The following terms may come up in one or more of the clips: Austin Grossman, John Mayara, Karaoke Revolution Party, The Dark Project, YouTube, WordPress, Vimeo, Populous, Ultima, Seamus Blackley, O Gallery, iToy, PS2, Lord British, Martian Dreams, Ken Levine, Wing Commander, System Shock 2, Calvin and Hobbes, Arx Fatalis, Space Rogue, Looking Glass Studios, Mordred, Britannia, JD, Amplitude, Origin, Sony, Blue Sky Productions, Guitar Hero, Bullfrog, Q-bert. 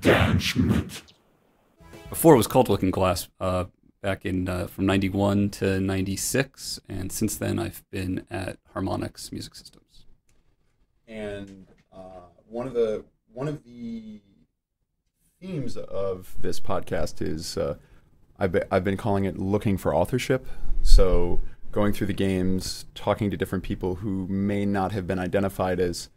Damn Schmidt. Before it was called Looking Glass, back in from 91 to 96, and since then I've been at Harmonix Music Systems. And one of the themes of this podcast is I've been calling it looking for authorship. So going through the games, talking to different people who may not have been identified as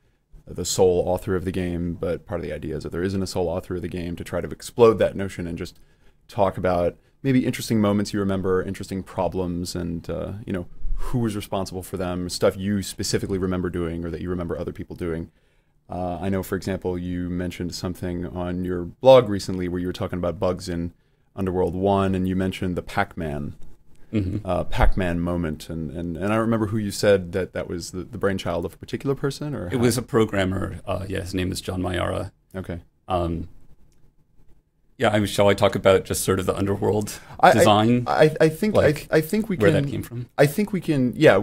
the sole author of the game, but part of the idea is that there isn't a sole author of the game, to try to explode that notion and just talk about maybe interesting moments you remember, interesting problems, and you know, who was responsible for them, stuff you specifically remember doing or that you remember other people doing. I know, for example, you mentioned something on your blog recently where you were talking about bugs in Underworld 1, and you mentioned the Pac-Man. Mm-hmm. Pac-Man moment, and I remember who you said that that was the brainchild of a particular person, or it was a programmer. Yeah, his name is John Mayara. Okay. Yeah, I mean, shall I talk about just sort of the Underworld design? I think we can. Where that came from? I think we can. Yeah,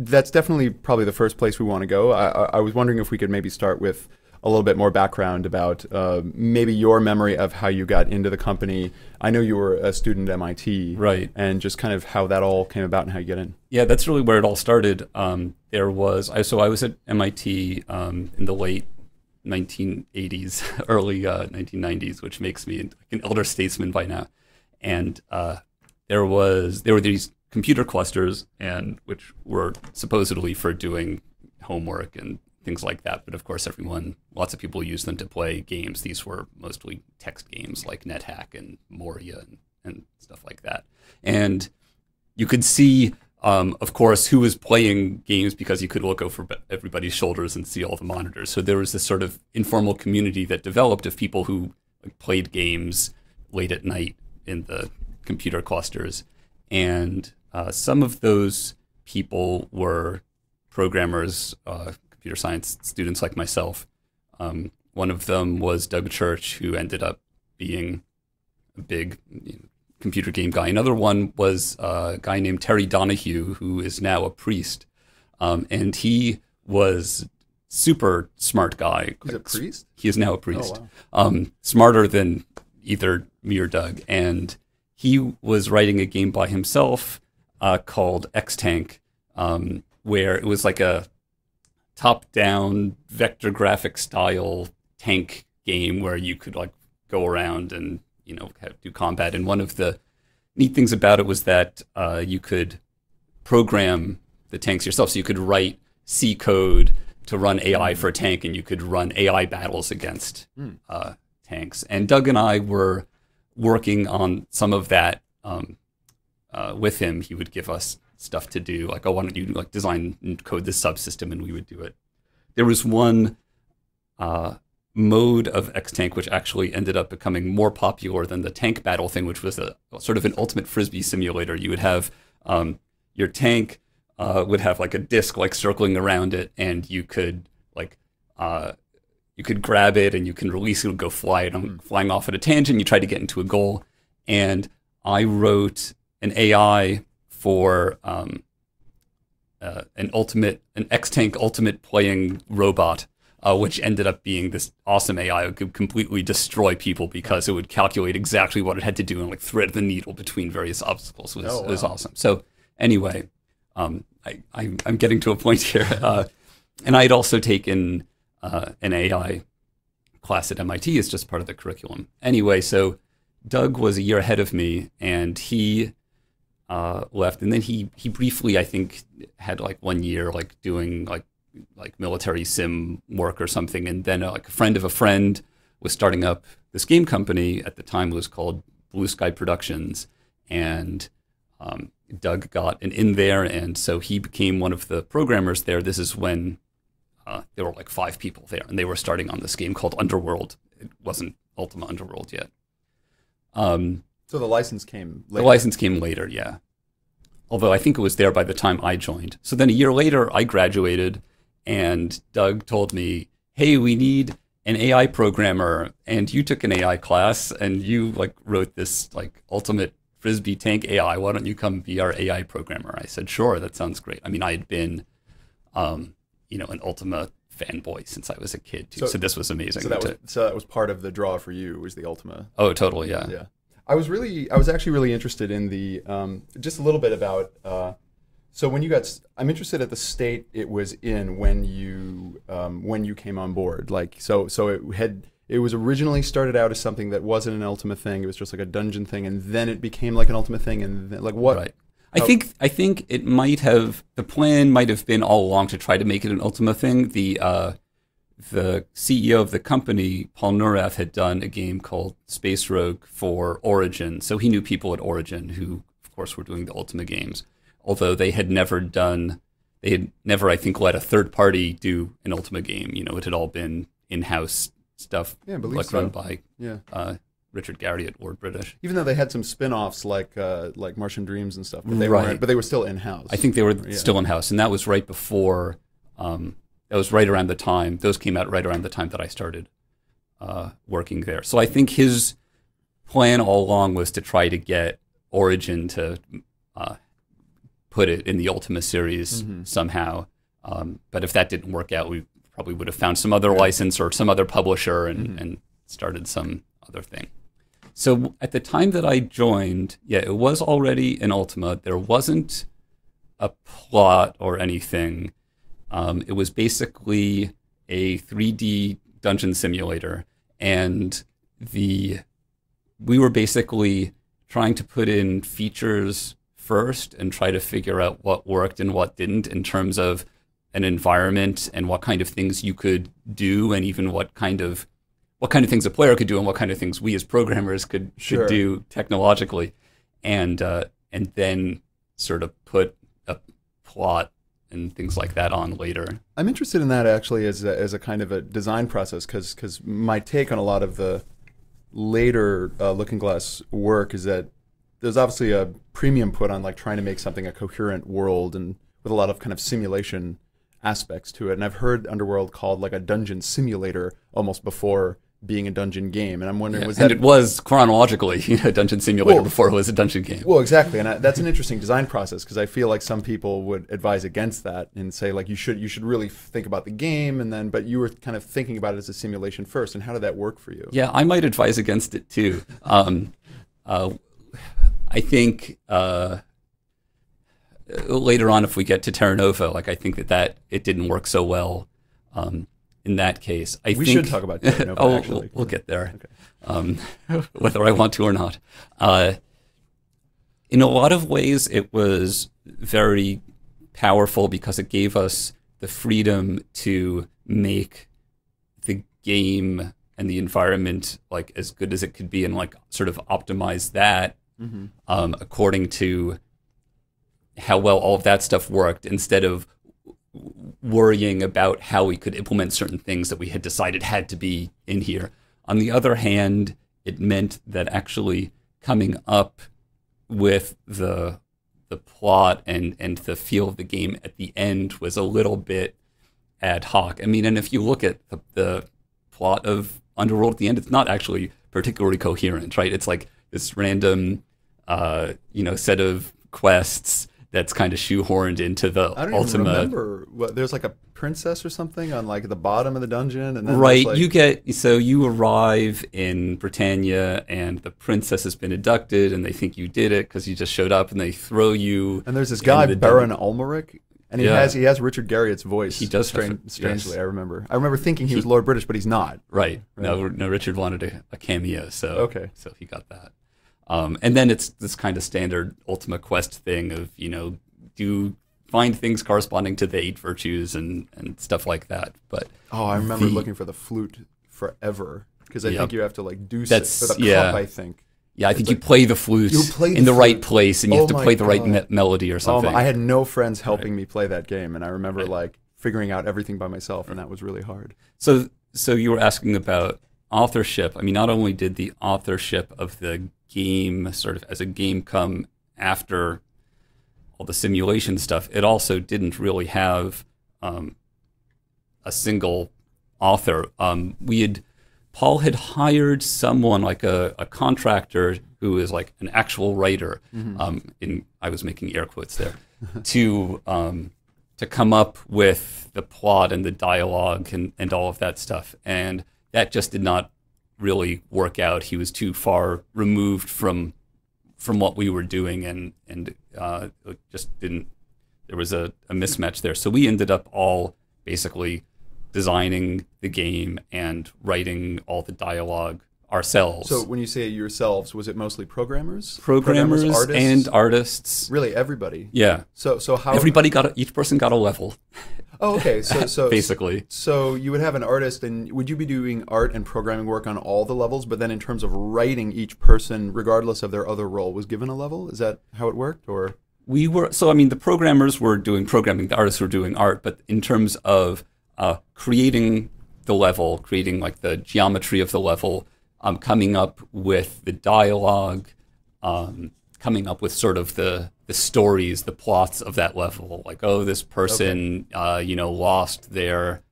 that's definitely probably the first place we want to go. I was wondering if we could maybe start with a little bit more background about maybe your memory of how you got into the company. I know you were a student at MIT, right? And just kind of how that all came about and how you get in. Yeah, that's really where it all started. I was at MIT in the late 1980s, early 1990s, which makes me like an elder statesman by now. And there were these computer clusters, and which were supposedly for doing homework and things like that, but of course lots of people use them to play games. These were mostly text games like NetHack and Moria and stuff like that. And you could see, of course, who was playing games because you could look over everybody's shoulders and see all the monitors. So there was this sort of informal community that developed of people who played games late at night in the computer clusters. And some of those people were programmers, computer science students like myself. One of them was Doug Church, who ended up being a big computer game guy. Another one was a guy named Terry Donahue, who is now a priest. And he was super smart guy. He's a priest? He is now a priest. Oh, wow. Smarter than either me or Doug. And he was writing a game by himself called X-Tank, where it was like a top-down vector graphic style tank game where you could like go around and do combat. And one of the neat things about it was that you could program the tanks yourself. So you could write C code to run AI for a tank, and you could run AI battles against tanks. And Doug and I were working on some of that with him. He would give us stuff to do, like, oh, why don't you like design and code this subsystem, and we would do it. There was one mode of X-Tank which actually ended up becoming more popular than the tank battle thing, which was a sort of an ultimate Frisbee simulator. You would have your tank would have like a disc like circling around it, and you could like you could grab it and you can release it and go fly it flying off at a tangent. You try to get into a goal. And I wrote an AI for an X-Tank ultimate playing robot, which ended up being this awesome AI that could completely destroy people because it would calculate exactly what it had to do and like thread the needle between various obstacles. It was awesome. So anyway, I'm getting to a point here. And I had also taken an AI class at MIT as just part of the curriculum. Anyway, so Doug was a year ahead of me, and he left, and then he briefly, I think, had like 1 year like doing like military sim work or something, and then like a friend of a friend was starting up this game company at the time. It was called Blue Sky Productions, and Doug got an in there, and so he became one of the programmers there. This is when there were like 5 people there, and they were starting on this game called Underworld. It wasn't Ultima Underworld yet. So the license came later. The license came later, yeah. Although I think it was there by the time I joined. So then a year later, I graduated, and Doug told me, hey, we need an AI programmer, and you took an AI class, and you like wrote this like ultimate Frisbee tank AI. Why don't you come be our AI programmer? I said, sure, that sounds great. I mean, I had been, an Ultima fanboy since I was a kid too, so this was amazing. So that was part of the draw for you, was the Ultima. Oh, totally, yeah. Yeah, I was actually really interested in the just a little bit about. So when you got, I'm interested at the state it was in when you came on board. Like so it was originally started out as something that wasn't an Ultima thing. It was just like a dungeon thing, and then it became like an Ultima thing. And then, like what? Right. I think it might have, the plan might have been all along to try to make it an Ultima thing. The CEO of the company, Paul Neurath, had done a game called Space Rogue for Origin, so he knew people at Origin who, of course, were doing the Ultima games. Although they had never done, they had never, I think, let a third party do an Ultima game. You know, it had all been in-house stuff, yeah, like so. Run by. Yeah. Richard Garriott at Lord British. Even though they had some spin-offs like Martian Dreams and stuff, but they right. But they were still in-house. I think they were yeah. still in-house, and that was right before. That was right around the time. Those came out right around the time that I started working there. So I think his plan all along was to try to get Origin to put it in the Ultima series mm-hmm. somehow. But if that didn't work out, we probably would have found some other license or some other publisher and, mm-hmm. and started some other thing. So at the time that I joined, yeah, it was already an Ultima. There wasn't a plot or anything. It was basically a 3D dungeon simulator, and we were basically trying to put in features first and try to figure out what worked and what didn't in terms of an environment and what kind of things you could do, and even what kind of things a player could do and what kind of things we as programmers could, sure. could do technologically, and then sort of put a plot and things like that on later. I'm interested in that actually as a kind of a design process, because my take on a lot of the later Looking Glass work is that there's obviously a premium put on like trying to make something a coherent world and with a lot of kind of simulation aspects to it. And I've heard Underworld called like a dungeon simulator almost before being a dungeon game, and I'm wondering, yeah, was that... And it was chronologically a dungeon simulator before it was a dungeon game. Well, exactly, and that's an interesting design process, because I feel like some people would advise against that and say, like, you should really think about the game, and then, but you were kind of thinking about it as a simulation first, and how did that work for you? Yeah, I might advise against it, too. I think later on, if we get to Terra Nova, like, I think that it didn't work so well. In that case, we should talk about Terra Nova, oh, actually. We'll get there, okay. Whether I want to or not. In a lot of ways, it was very powerful because it gave us the freedom to make the game and the environment like as good as it could be, and like sort of optimize that mm-hmm. According to how well all of that stuff worked, instead of worrying about how we could implement certain things that we had decided had to be in here. On the other hand, it meant that actually coming up with the plot and the feel of the game at the end was a little bit ad hoc. I mean, and if you look at the plot of Underworld at the end, it's not actually particularly coherent, right? It's like this random set of quests that's kind of shoehorned into the Ultima. I don't even remember. What, there's like a princess or something on like the bottom of the dungeon, and then right. Like... So you arrive in Britannia, and the princess has been abducted, and they think you did it because you just showed up, and they throw you. And there's this guy Baron Ulmerich, and he has Richard Garriott's voice. He does strangely. Yes. I remember thinking he was Lord British, but he's not. Right. No. Richard wanted a cameo, so he got that. And then it's this kind of standard Ultima quest thing of, find things corresponding to the 8 virtues and stuff like that. But I remember looking for the flute forever, because I think you have to like do stuff for the cup, I think. Yeah, I think like, you play the flute in the right place, and you have to play the right melody or something. I had no friends helping me play that game, and I remember like figuring out everything by myself, and that was really hard. So you were asking about authorship. I mean, not only did the authorship of the game sort of as a game come after all the simulation stuff, it also didn't really have a single author. Paul had hired someone like a contractor who is like an actual writer. Mm-hmm. I was making air quotes there to to come up with the plot and the dialogue and all of that stuff. And that just did not really work out. He was too far removed from what we were doing, and it just didn't. There was a mismatch there. So we ended up all basically designing the game and writing all the dialogue ourselves. So when you say yourselves, was it mostly programmers? Programmers artists? And artists. Really, everybody? Yeah. So how... Everybody got... each person got a level. Oh, okay. So basically. So you would have an artist, and would you be doing art and programming work on all the levels, but then in terms of writing, each person, regardless of their other role, was given a level? Is that how it worked, or...? We were... So, I mean, the programmers were doing programming, the artists were doing art, but in terms of creating the level, creating, like, the geometry of the level... coming up with the dialogue, coming up with sort of the stories, the plots of that level. Like, oh, this person, okay. You know, lost their,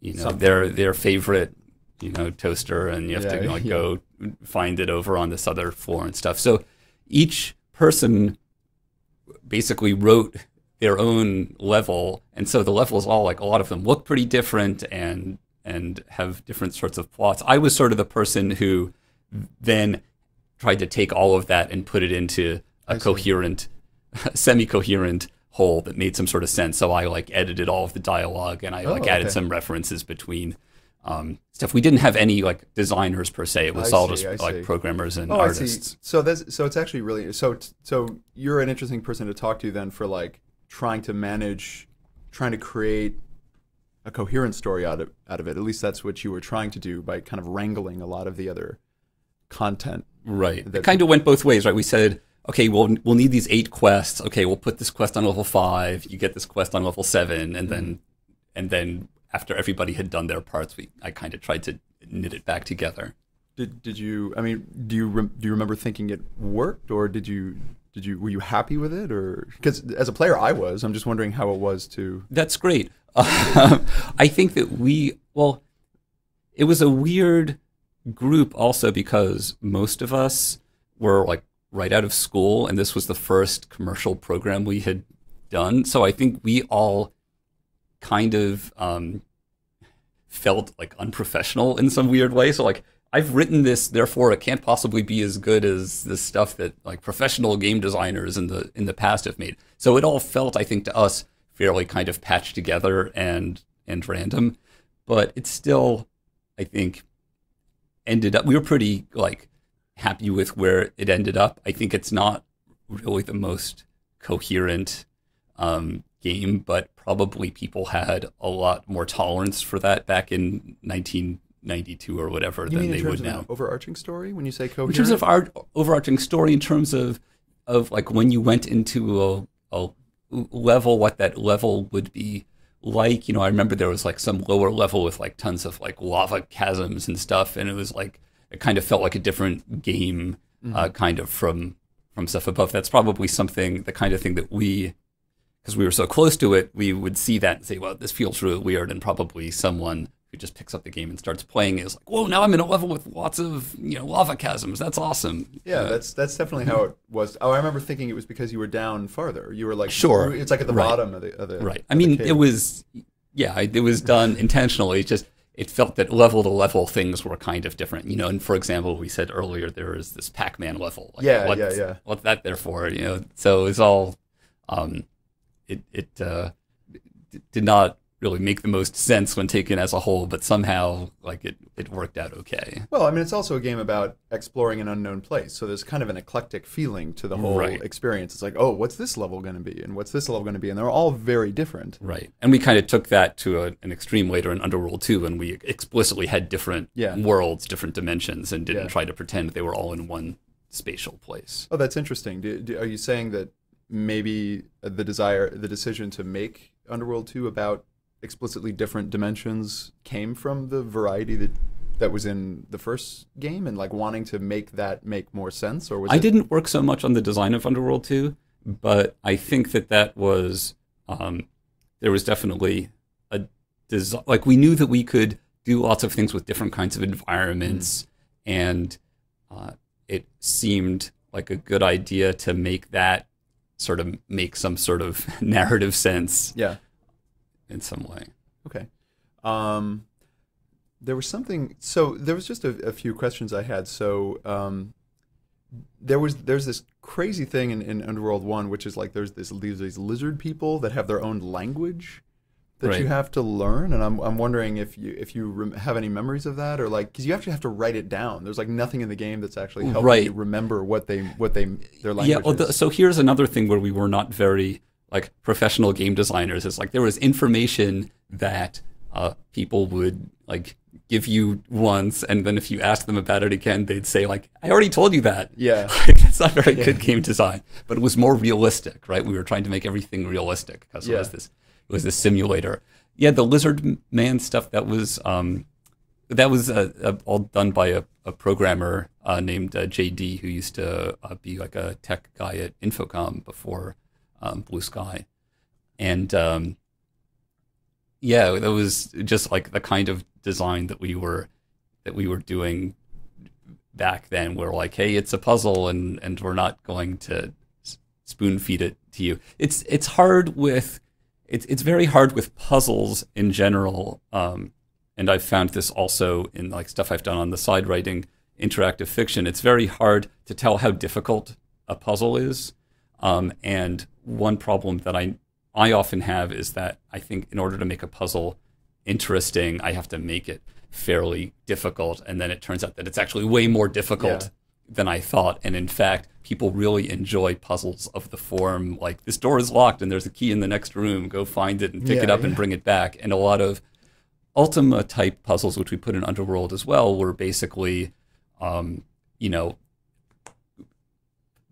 you know, their favorite, you know, toaster, and you have to like go find it over on this other floor and stuff. So each person basically wrote their own level, and so the levels all, like, a lot of them look pretty different and have different sorts of plots. I was sort of the person who then tried to take all of that and put it into a coherent, semi-coherent whole that made some sort of sense. So I, like, edited all of the dialogue, and I added some references between stuff. We didn't have any, like, designers per se. It was all just programmers and artists. I see. So it's actually really so you're an interesting person to talk to then for, like, trying to create a coherent story out of it. At least that's what you were trying to do by kind of wrangling a lot of the other content. Right. It kind of went both ways, right? We said, okay, we'll need these 8 quests. Okay, we'll put this quest on level 5. You get this quest on level 7, and then after everybody had done their parts, I kind of tried to knit it back together. Did you? I mean, do you remember thinking it worked, or were you happy with it, or because as a player I was. I'm just wondering how it was to. That's great. I think that it was a weird group also because most of us were, like, right out of school, and this was the first commercial program we had done. So I think we all kind of felt, like, unprofessional in some weird way. So, like, I've written this, therefore it can't possibly be as good as the stuff that, like, professional game designers in the past have made. So it all felt, I think, to us fairly kind of patched together and random, but it still, I think, ended up, we were pretty, like, happy with where it ended up. I think it's not really the most coherent game, but probably people had a lot more tolerance for that back in 1992 or whatever than they would now. You mean in terms of an overarching story, when you say coherent? In terms of our overarching story, in terms of like when you went into a level, what that level would be like. You know, I remember there was, like, some lower level with, like, tons of, like, lava chasms and stuff, and it was, like, it kind of felt like a different game, kind of from stuff above. That's probably something, the kind of thing that we, because we were so close to it, we would see that and say, well, this feels really weird, and probably someone who just picks up the game and starts playing is like, whoa, now I'm in a level with lots of, you know, lava chasms. That's awesome. Yeah, that's definitely how it was. Oh, I remember thinking it was because you were down farther. You were like, sure, it's like at the bottom of the right. I mean, it was, yeah, it was done intentionally. It's just it felt that level to level things were kind of different, you know. And for example, we said earlier there is this Pac-Man level. Like, what's that there for? You know, so it's all, it did not really make the most sense when taken as a whole, but somehow, like, it worked out okay. Well, I mean, it's also a game about exploring an unknown place, so there's kind of an eclectic feeling to the whole experience. It's like, oh, what's this level going to be, and what's this level going to be, and they're all very different. Right, and we kind of took that to an extreme later in Underworld 2, and we explicitly had different worlds, different dimensions, and didn't try to pretend they were all in one spatial place. Oh, that's interesting. Are you saying that maybe the decision to make Underworld 2 about explicitly different dimensions came from the variety that was in the first game, and, like, wanting to make that make more sense? Or was I didn't work so much on the design of Underworld 2, but I think that was, there was definitely a design, like, we knew that we could do lots of things with different kinds of environments, and it seemed like a good idea to make that sort of make some sort of narrative sense. Yeah. in some way. Okay. There was something. So there was just a few questions I had. So there's this crazy thing in Underworld 1, which is like there's these lizard people that have their own language that you have to learn, and I'm wondering if you have any memories of that, or like, because you actually have to write it down. There's like nothing in the game that's actually helping you remember their language. Yeah. Well, so here's another thing where we were not very like professional game designers. It's like there was information that people would like give you once, and then if you asked them about it again, they'd say like, "I already told you that." Yeah, like, that's not very good game design, but it was more realistic, right? We were trying to make everything realistic because it was this simulator. Yeah, the lizard man stuff that was all done by a programmer named JD, who used to be like a tech guy at Infocom before Blue Sky, and yeah, that was just like the kind of design that we were doing back then. We're like, hey, it's a puzzle, and we're not going to spoon feed it to you. It's very hard with puzzles in general, and I've found this also in like stuff I've done on the side writing interactive fiction. It's very hard to tell how difficult a puzzle is, and one problem that I often have is that I think in order to make a puzzle interesting, I have to make it fairly difficult, and then it turns out that it's actually way more difficult than I thought, and in fact, people really enjoy puzzles of the form, like, this door is locked and there's a key in the next room, go find it and pick it up and bring it back. And a lot of Ultima-type puzzles, which we put in Underworld as well, were basically, you know,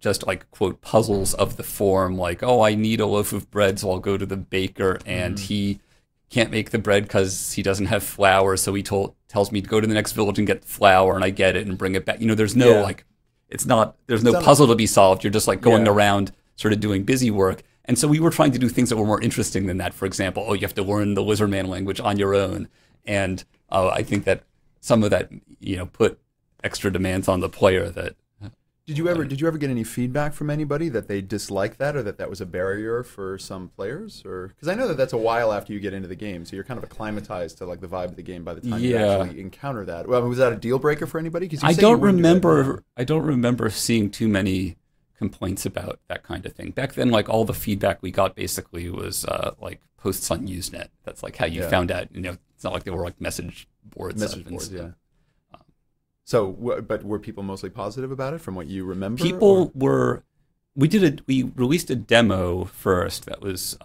just like, quote, puzzles of the form, like, oh, I need a loaf of bread, so I'll go to the baker, and he can't make the bread because he doesn't have flour, so he tells me to go to the next village and get flour, and I get it and bring it back. You know, there's no, like... There's no puzzle to be solved. You're just like going around sort of doing busy work. And so we were trying to do things that were more interesting than that. For example, oh, you have to learn the lizard man language on your own. And I think that some of that, you know, put extra demands on the player. That did you ever get any feedback from anybody that they disliked that, or that that was a barrier for some players? Or because I know that that's a while after you get into the game, so you're kind of acclimatized to like the vibe of the game by the time you actually encounter that. Well, was that a deal breaker for anybody? Because I don't remember seeing too many complaints about that kind of thing back then. Like all the feedback we got basically was like posts on Usenet. That's like how you found out. You know, it's not like they were like message boards. So, but were people mostly positive about it from what you remember? People were, we released a demo first that was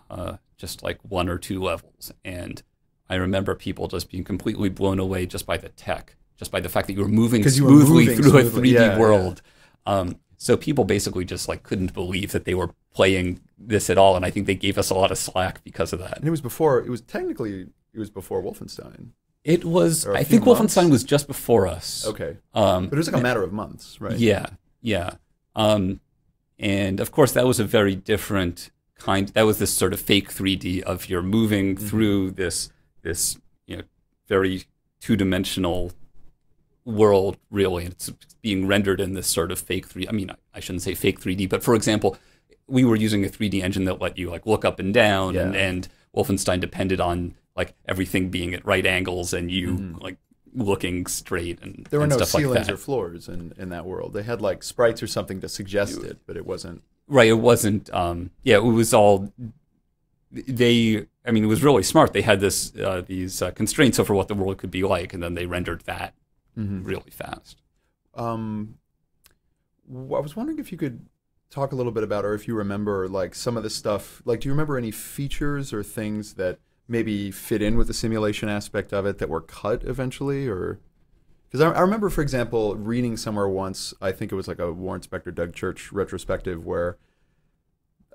just like 1 or 2 levels. And I remember people just being completely blown away just by the tech, just by the fact that you were moving smoothly through a 3D world. Yeah. So people basically just like couldn't believe that they were playing this at all. And I think they gave us a lot of slack because of that. And it was before, it was before Wolfenstein. It was, I think Wolfenstein was just before us. Okay. But it was like a matter of months, right? Yeah, yeah. And of course, that was a very different kind. That was this sort of fake 3D of you're moving through this, you know, very two-dimensional world, really. And it's being rendered in this sort of fake 3D. I mean, I shouldn't say fake 3D, but for example, we were using a 3D engine that let you like look up and down, and Wolfenstein depended on like everything being at right angles and you like looking straight, and there were no ceilings or floors in that world. They had like sprites or something to suggest it, but it wasn't it was all I mean, it was really smart. They had this these constraints over what the world could be like, and then they rendered that really fast. I was wondering if you could talk a little bit about, or if you remember like some of the stuff, like do you remember any features or things that maybe fit in with the simulation aspect of it that were cut eventually? Or because I remember, for example, reading somewhere once, I think it was like a Warren Spector, Doug Church retrospective, where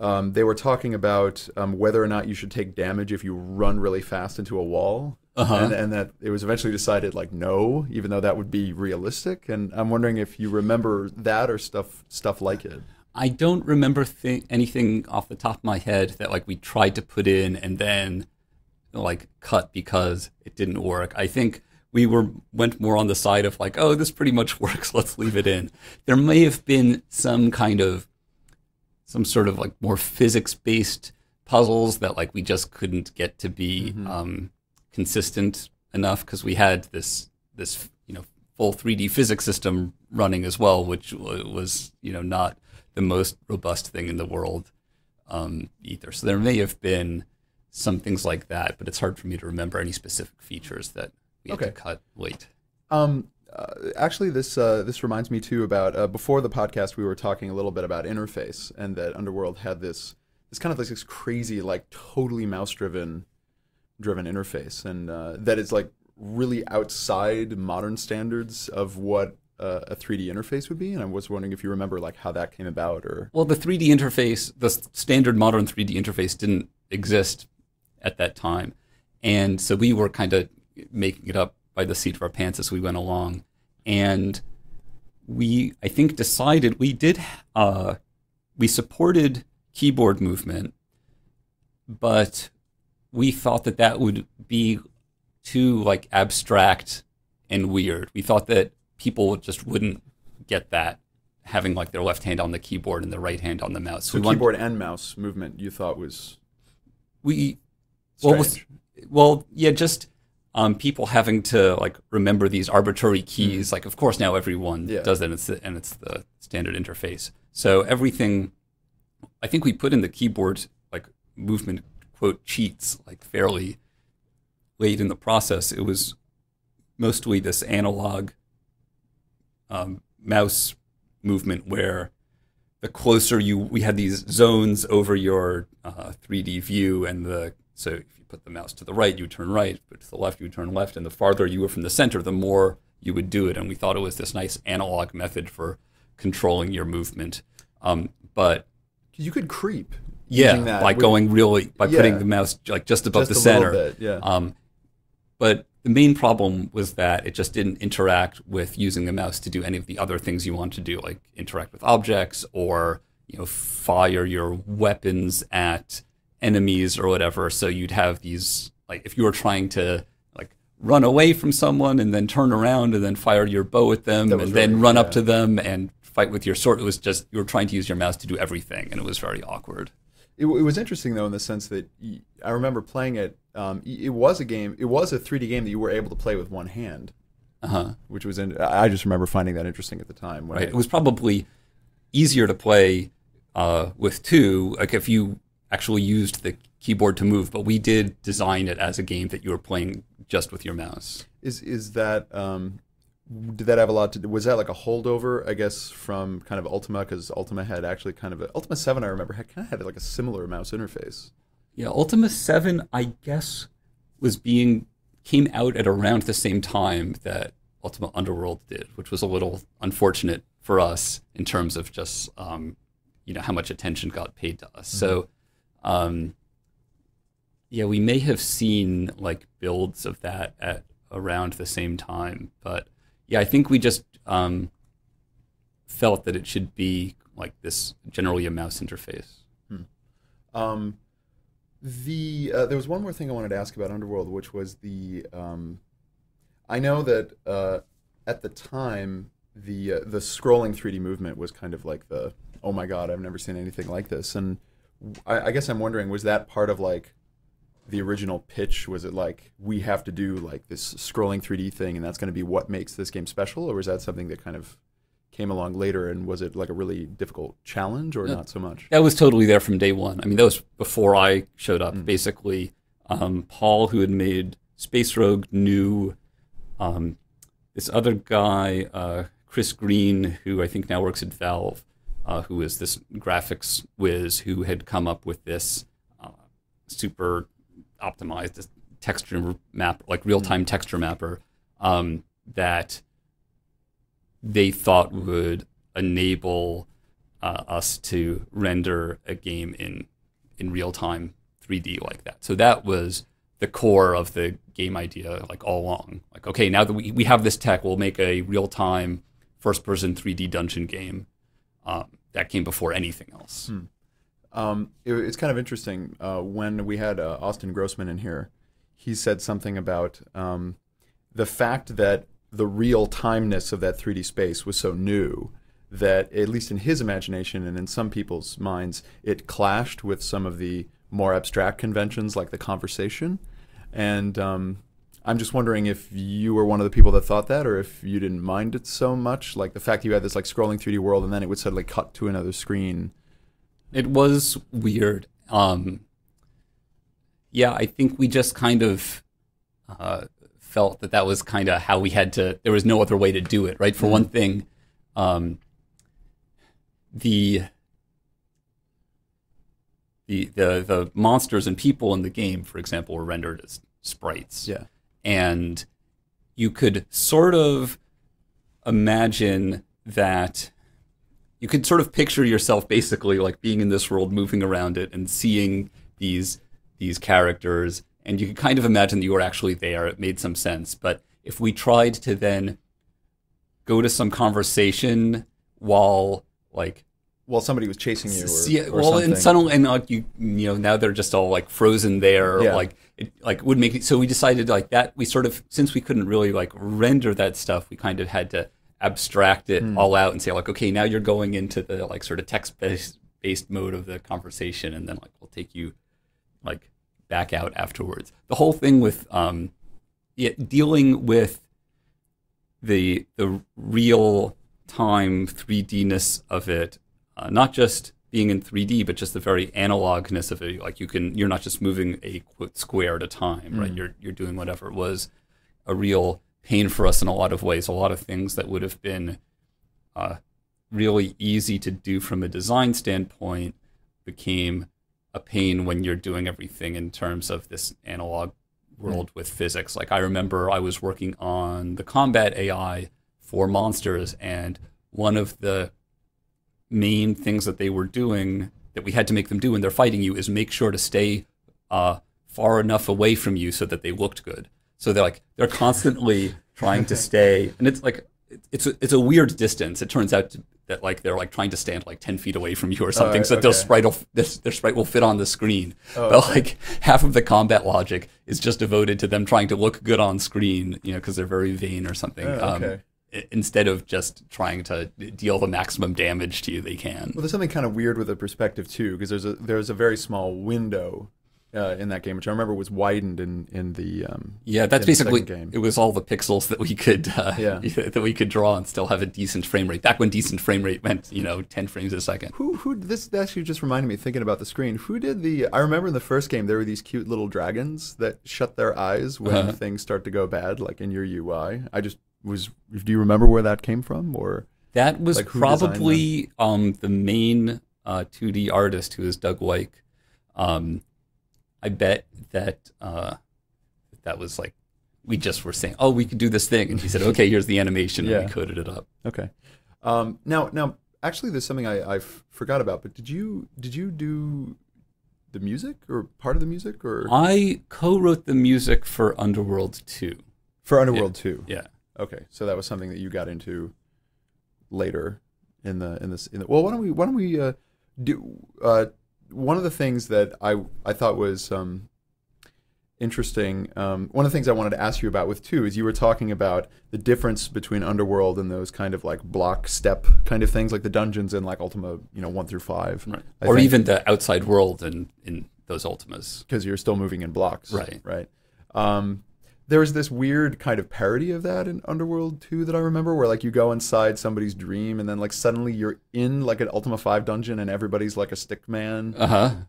they were talking about whether or not you should take damage if you run really fast into a wall. And that it was eventually decided like no, even though that would be realistic. And I'm wondering if you remember that or stuff like it. I don't remember anything off the top of my head that like we tried to put in and then like cut because it didn't work. I think we went more on the side of like, oh, this pretty much works, let's leave it in. There may have been some sort of like more physics-based puzzles that like we just couldn't get to be consistent enough, because we had this full 3D physics system running as well, which was not the most robust thing in the world either. So there may have been some things like that, but it's hard for me to remember any specific features that we had to cut late. Actually, this reminds me too about before the podcast we were talking a little bit about interface, and that Underworld had this kind of this crazy totally mouse driven interface, and that is really outside modern standards of what a 3D interface would be. And I was wondering if you remember how that came about, or... Well, the 3D interface, the standard modern 3D interface didn't exist at that time, and so we were kind of making it up by the seat of our pants as we went along. And we, I think, decided we did, we supported keyboard movement, but we thought that that would be too abstract and weird. We thought that people just wouldn't get that, having their left hand on the keyboard and their right hand on the mouse. So keyboard and mouse movement you thought was strange. Well, yeah, just people having to remember these arbitrary keys. Like, of course, now everyone does that, and it's the standard interface. So everything, I think we put in the keyboard movement quote cheats fairly late in the process. It was mostly this analog mouse movement, where the closer we had these zones over your 3D view, and so if you put the mouse to the right, you turn right, but to the left, you turn left, and the farther you were from the center, the more you would do it. And we thought it was this nice analog method for controlling your movement, but you could creep. Yeah, by going really, by putting the mouse just above the center. Bit, yeah. But the main problem was that it just didn't interact with using the mouse to do any of the other things you want to do, like interact with objects, or fire your weapons at enemies or whatever. So you'd have these, if you were trying to run away from someone and then turn around and then fire your bow at them and then run up to them and fight with your sword. It was just, you were trying to use your mouse to do everything, and it was very awkward. It was interesting, though, in the sense that I remember playing it. It was a game. It was a 3D game that you were able to play with one hand, which was. I just remember finding that interesting at the time. Right. It was probably easier to play with two, if you actually used the keyboard to move. But we did design it as a game that you were playing just with your mouse. Is that? Did that have a lot to do? Was that a holdover, I guess, from kind of Ultima? Because Ultima had actually kind of Ultima 7, I remember, had kind of had a similar mouse interface. Yeah, Ultima 7, I guess, was came out at around the same time that Ultima Underworld did, which was a little unfortunate for us in terms of just how much attention got paid to us. So, yeah, we may have seen builds of that at around the same time, but. Yeah, I think we just felt that it should be this, generally a mouse interface. There was one more thing I wanted to ask about Underworld, which was the. I know that at the time the scrolling 3D movement was kind of the, oh my god, I've never seen anything like this, and I guess I'm wondering, was that part of the original pitch? Was it we have to do this scrolling 3D thing, and that's going to be what makes this game special? Or was that something that kind of came along later, and was it a really difficult challenge, or not so much? That was totally there from day one. I mean, that was before I showed up. Basically, Paul, who had made Space Rogue, knew this other guy, Chris Green, who I think now works at Valve, who is this graphics whiz who had come up with this super optimized texture map, real-time texture mapper, that they thought would enable us to render a game in real-time 3D like that. So that was the core of the game idea, all along. Okay, now that we have this tech, we'll make a real-time first-person 3D dungeon game. That came before anything else. It's kind of interesting. When we had Austin Grossman in here, he said something about the fact that the real-timeness of that 3D space was so new that, at least in his imagination and in some people's minds, it clashed with some of the more abstract conventions like the conversation. And I'm just wondering if you were one of the people that thought that, or if you didn't mind it so much, like the fact that you had this like scrolling 3D world and then it would suddenly cut to another screen. It was weird. Yeah, I think we just kind of felt that that was kind of how we had to, there was no other way to do it, right? For one thing, the monsters and people in the game, for example, were rendered as sprites. Yeah. And you could sort of imagine that, you could sort of picture yourself basically like being in this world, moving around it and seeing these characters, and you could kind of imagine that you were actually there. It made some sense. But if we tried to then go to some conversation while like somebody was chasing you, or something. And suddenly, and like you know, now they're just all like frozen there. Yeah. Like it, like would make it, so we decided like that. We sort of, since we couldn't really like render that stuff, we kind of had to abstract it all out and say like, okay, now you're going into the like sort of text-based mode of the conversation, and then like we'll take you like back out afterwards. The whole thing with dealing with the real time 3D-ness of it, not just being in 3D, but just the very analogness of it. Like you're not just moving a quote square at a time, right? You're doing whatever. It was a real pain for us in a lot of ways. A lot of things that would have been really easy to do from a design standpoint became a pain when you're doing everything in terms of this analog world with physics. Like I remember I was working on the combat AI for monsters, and one of the main things that they were doing that we had to make them do when they're fighting you is make sure to stay far enough away from you so that they looked good. So they're like, they're constantly trying to stay, and it's like it's a weird distance. It turns out that like they're like trying to stand like 10 feet away from you or something, so that their sprite will fit on the screen. But like half of the combat logic is just devoted to them trying to look good on screen, you know, because they're very vain or something. Instead of just trying to deal the maximum damage to you they can. Well, there's something kind of weird with the perspective too, because there's a very small window in that game, which I remember was widened in the yeah. That's basically game. It was all the pixels that we could that we could draw and still have a decent frame rate. Back when decent frame rate meant 10 frames a second. Who this actually just reminded me, thinking about the screen. Who did the? I remember in the first game there were these cute little dragons that shut their eyes when things start to go bad, like in your UI. Do you remember where that came from, or that was like probably the main 2D artist, who is Doug Wyke. I bet that that was like, we just were saying, oh, we could do this thing, and he said, okay, here's the animation, and we coded it up. Okay. Now, actually, there's something I forgot about. But did you do the music, or part of the music, or? I co-wrote the music for Underworld 2. For Underworld 2. Yeah. Okay, so that was something that you got into later in the. Well, why don't we do one of the things that I thought was interesting. One of the things I wanted to ask you about with 2 is you were talking about the difference between Underworld and those kind of like block step kind of things, like the dungeons in like Ultima, 1 through 5, right. Or even the outside world in those Ultimas, because you're still moving in blocks, right? Right. There's this weird kind of parody of that in Underworld 2 that I remember, where like you go inside somebody's dream and then like suddenly you're in like an Ultima 5 dungeon and everybody's like a stick man.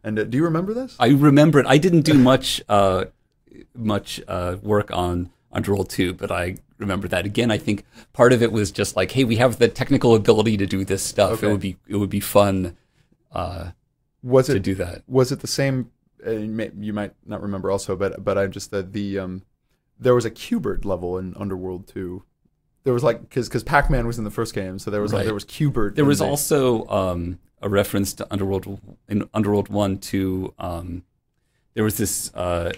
And do you remember this? I remember it. I didn't do much work on Underworld 2, but I remember that. Again, I think part of it was just like, hey, we have the technical ability to do this stuff. Okay. It would be fun to do that. Was it the same? You might not remember also, but I'm just there was a Q-bert level in Underworld 2. There was like, because Pac-Man was in the first game, so there was there was Q-bert. There was also a reference to Underworld 1 to there was this puzzle,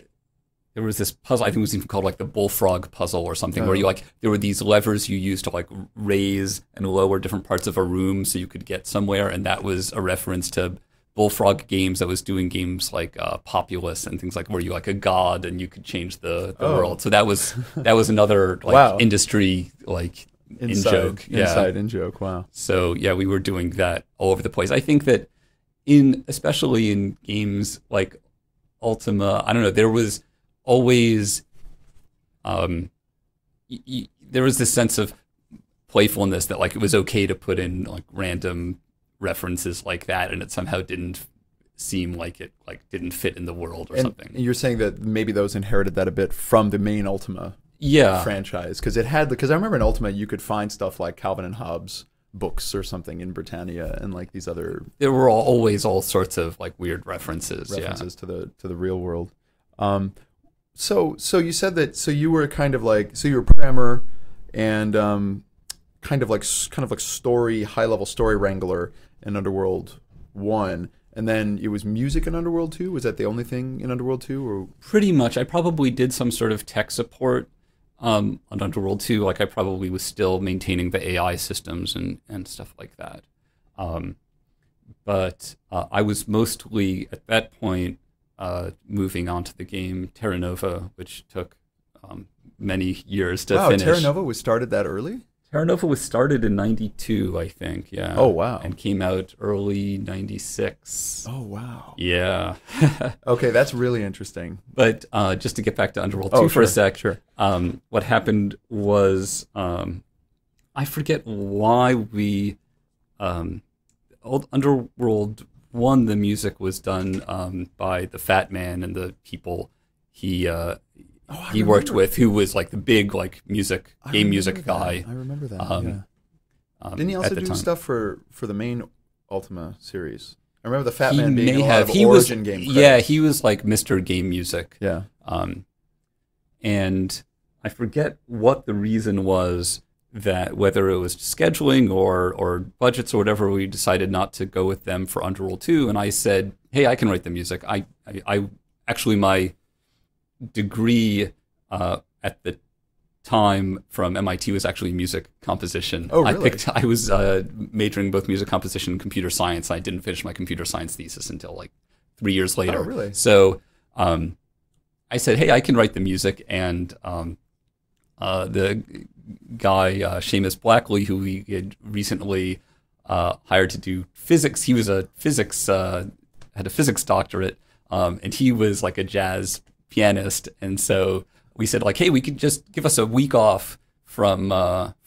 I think it was even called like the Bullfrog puzzle or something, where you like, there were these levers you used to like raise and lower different parts of a room so you could get somewhere, and that was a reference to Bullfrog Games that was doing games like Populous and things like, where you like a god and you could change the world. So that was another like industry like inside in joke. Wow. So yeah, we were doing that all over the place. I think that especially in games like Ultima, I don't know, there was always there was this sense of playfulness that like it was okay to put in like random references like that, and it somehow didn't seem like it didn't fit in the world or something. You're saying that maybe those inherited that a bit from the main Ultima franchise, because it had, because I remember in Ultima you could find stuff like Calvin and Hobbes books or something in Britannia, and like these other, there were always all sorts of like weird references to the real world. So you said that, so you were kind of like, so you were a programmer and kind of like story, high level story wrangler in Underworld 1, and then it was music in Underworld 2. Was that the only thing in Underworld 2? Or pretty much, I probably did some sort of tech support on Underworld 2, like I probably was still maintaining the AI systems and stuff like that. But I was mostly, at that point, moving on to the game Terra Nova, which took many years to finish. Terra Nova was started that early? Terra Nova was started in '92, I think, yeah. Oh, wow. And came out early '96. Oh, wow. Yeah. Okay, that's really interesting. But just to get back to Underworld 2 for a sec, what happened was, I forget why we, Underworld 1, the music was done by the Fat Man and the people he worked with, who was like the big music guy. I remember that. Didn't he also do stuff for the main Ultima series? I remember the Fat Man being a lot of Origin game credits. Yeah, he was like Mr. Game Music. Yeah. And I forget what the reason was, that whether it was scheduling or budgets or whatever, we decided not to go with them for Underworld 2. And I said, hey, I can write the music. I actually, my degree at the time from MIT was actually music composition. Oh, really? I was majoring both music composition and computer science. And I didn't finish my computer science thesis until like 3 years later. Oh, really? So I said, hey, I can write the music. And the guy, Seamus Blackley, who we had recently hired to do physics, he was a physics, had a physics doctorate, and he was like a jazz pianist, and so we said like, hey, we could just give us a week off from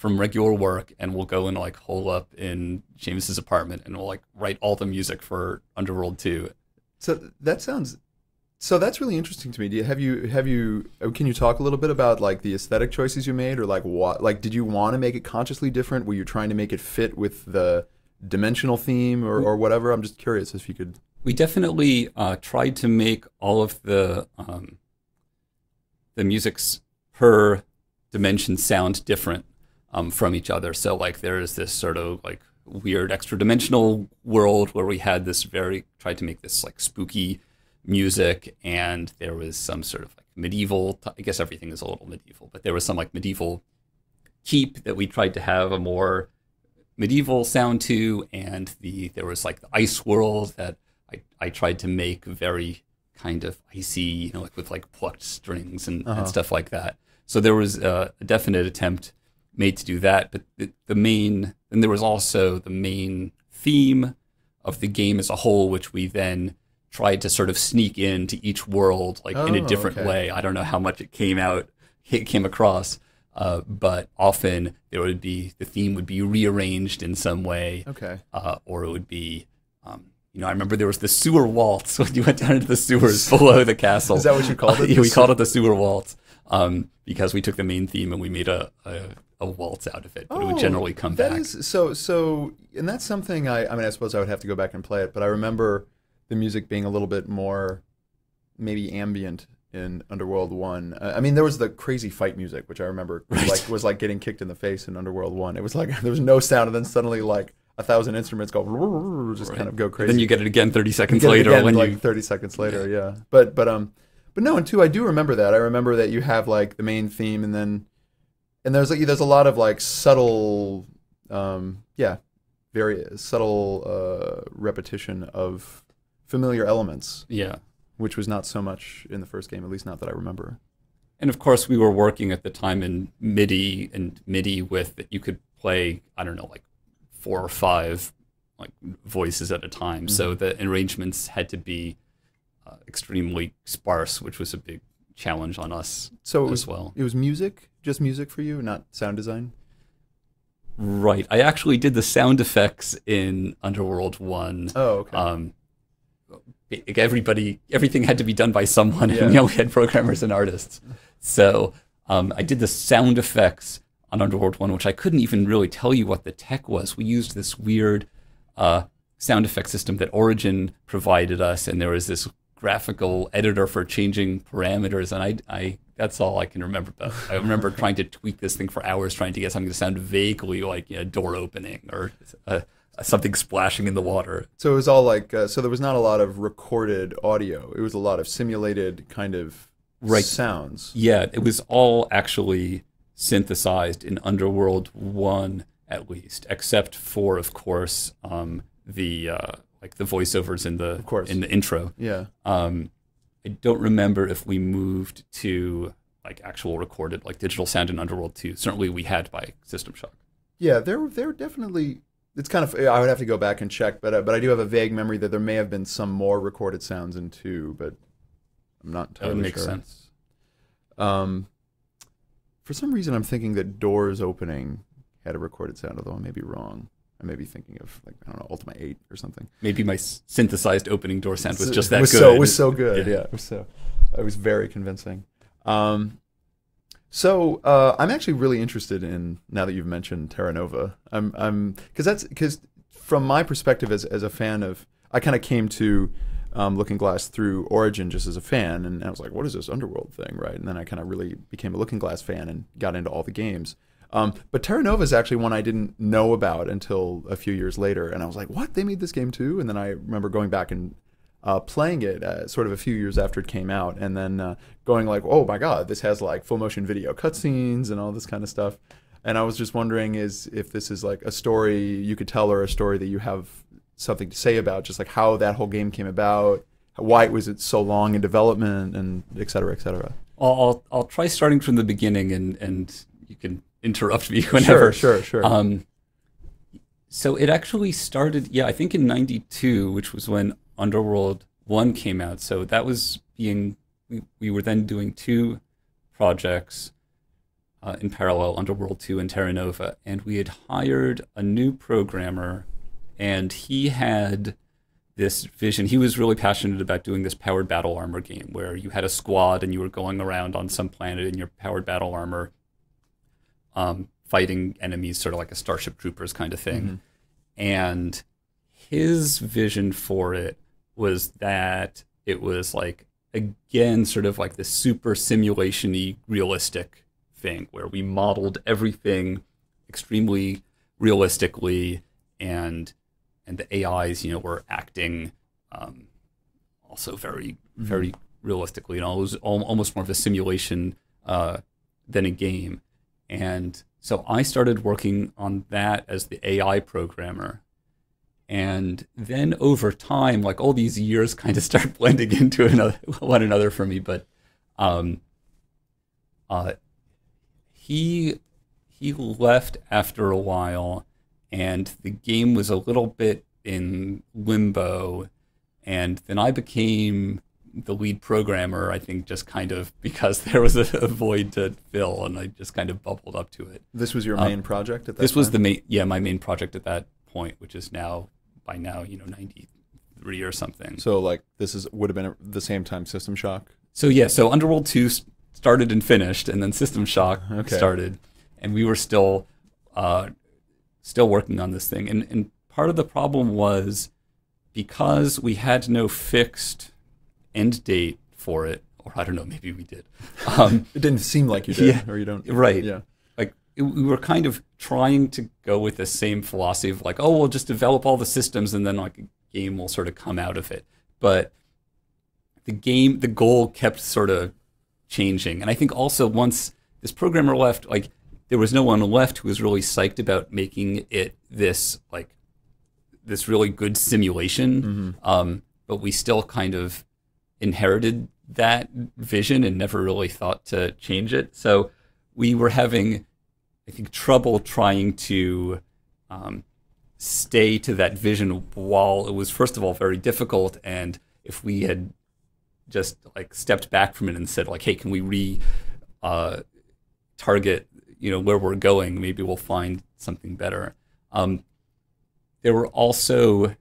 regular work, and we'll go and like hole up in Seamus's apartment, and we'll like write all the music for Underworld 2. So that sounds, so that's really interesting to me. Do you, have you can you talk a little bit about like the aesthetic choices you made, or like what, like did you want to make it consciously different? Were you trying to make it fit with the dimensional theme or whatever? I'm just curious if you could. We definitely tried to make all of the music's per dimension sound different from each other. So like there is this sort of like weird extra dimensional world where we had this very, tried to make this like spooky music, and there was some sort of like medieval, I guess everything is a little medieval, but there was some like medieval keep that we tried to have a more medieval sound to, and there was like the ice world that I tried to make very kind of icy, you know, like with like plucked strings and stuff like that. So there was a definite attempt made to do that, but and there was also the main theme of the game as a whole, which we then tried to sort of sneak into each world, like in a different way. I don't know how much it came across, but often there would be, the theme would be rearranged in some way, or it would be, you know, I remember there was the sewer waltz when you went down into the sewers below the castle. Is that what you called it? Yeah, we called it the sewer waltz because we took the main theme and we made a waltz out of it. But it would generally come back. So, and that's something I mean, I suppose I would have to go back and play it, but I remember the music being a little bit more maybe ambient in Underworld 1. I mean, there was the crazy fight music, which I remember was like getting kicked in the face in Underworld 1. It was like, there was no sound, and then suddenly like, 1,000 instruments go just kind of go crazy. And then you get it again 30 seconds later. Again, when like you... 30 seconds later, yeah. But no, and two, I do remember that. I remember that you have like the main theme, and then there's a lot of like subtle, very subtle repetition of familiar elements. Yeah, which was not so much in the first game, at least not that I remember. And of course, we were working at the time in MIDI, and MIDI with that you could play, I don't know, like 4 or 5 like voices at a time, so the arrangements had to be extremely sparse, which was a big challenge on us as well. It was music, just music for you, not sound design? Right. I actually did the sound effects in Underworld 1. Oh, okay. Everything had to be done by someone, yeah. And we had programmers and artists. So I did the sound effects on Underworld 1, which I couldn't even really tell you what the tech was. We used this weird sound effect system that Origin provided us, and there was this graphical editor for changing parameters, and I that's all I can remember about. I remember trying to tweak this thing for hours, trying to get something to sound vaguely like a door opening or something splashing in the water. So it was all like, so there was not a lot of recorded audio. It was a lot of simulated kind of sounds. Yeah, it was all actually synthesized in Underworld 1, at least, except for, of course, the voiceovers in the intro. Yeah. I don't remember if we moved to actual recorded digital sound in Underworld 2. Certainly we had by System Shock. Yeah, there definitely. It's kind of, I would have to go back and check, but I do have a vague memory that there may have been some more recorded sounds in 2, but I'm not entirely sure. That makes sense. For some reason, I'm thinking that doors opening had a recorded sound, although I may be wrong. I may be thinking of, I don't know, Ultima 8 or something. Maybe my synthesized opening door sound was just that good. It was so good, yeah. It was very convincing. I'm actually really interested in, now that you've mentioned Terra Nova, because from my perspective as a fan of, I kind of came to Looking Glass through Origin just as a fan, and I was like, what is this Underworld thing, right? And then I kind of really became a Looking Glass fan and got into all the games. But Terra Nova is actually one I didn't know about until a few years later, and I was like, what? They made this game too? And then I remember going back and playing it sort of a few years after it came out, and then going like, oh my god, this has full motion video cutscenes and all this kind of stuff. And I was just wondering if this is a story you could tell or a story that you have something to say about, just how that whole game came about, why was it so long in development, and et cetera, et cetera. I'll try starting from the beginning, and you can interrupt me whenever. Sure. So it actually started, I think in 92, which was when Underworld 1 came out. So that was being, we were then doing 2 projects in parallel, Underworld 2 and Terra Nova. And we had hired a new programmer, and he had this vision. He was really passionate about doing this powered battle armor game where you had a squad and you were going around on some planet in your powered battle armor, fighting enemies, sort of like a Starship Troopers kind of thing. Mm-hmm. And his vision for it was that it was again, sort of like the super simulation-y realistic thing where we modeled everything extremely realistically, and the AIs, were acting also very, very realistically, and almost more of a simulation than a game. And so I started working on that as the AI programmer. And then over time, all these years kind of start blending into one another for me. But he left after a while, and the game was a little bit in limbo. And then I became the lead programmer, I think, just kind of because there was a void to fill, and I just kind of bubbled up to it. This was your main project at that time? This was the main, my main project at that point, which is now, by now, 93 or something. So this would have been the same time System Shock? So yeah, so Underworld 2 started and finished, and then System Shock started, and we were still working on this thing. And part of the problem was because we had no fixed end date for it, or I don't know, maybe we did. It didn't seem like you did, or you don't. Right. Yeah. We were kind of trying to go with the same philosophy of we'll just develop all the systems and then a game will sort of come out of it. But the goal kept sort of changing. And I think also once this programmer left, there was no one left who was really psyched about making it this, this really good simulation. Mm-hmm. But we still kind of inherited that vision and never really thought to change it. So we were having, I think, trouble trying to stay to that vision while it was, first of all, very difficult. And if we had just like stepped back from it and said like, hey, can we target, you know, where we're going? Maybe we'll find something better. There were also,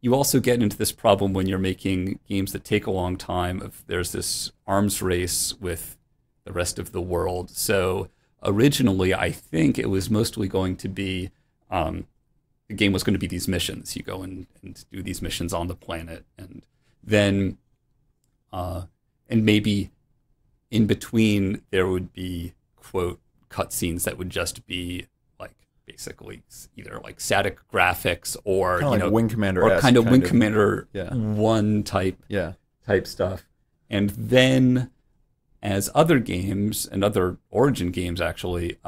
you also get into this problem when you're making games that take a long time. If there's this arms race with the rest of the world. So originally, I think it was mostly going to be, the game was going to be these missions. You go and do these missions on the planet. And then, and maybe in between, there would be, quote, cutscenes that would just be basically either like static graphics or kind of, you know, like Wing Commander or kind of Wing Commander one type stuff. And then as other games and other Origin games actually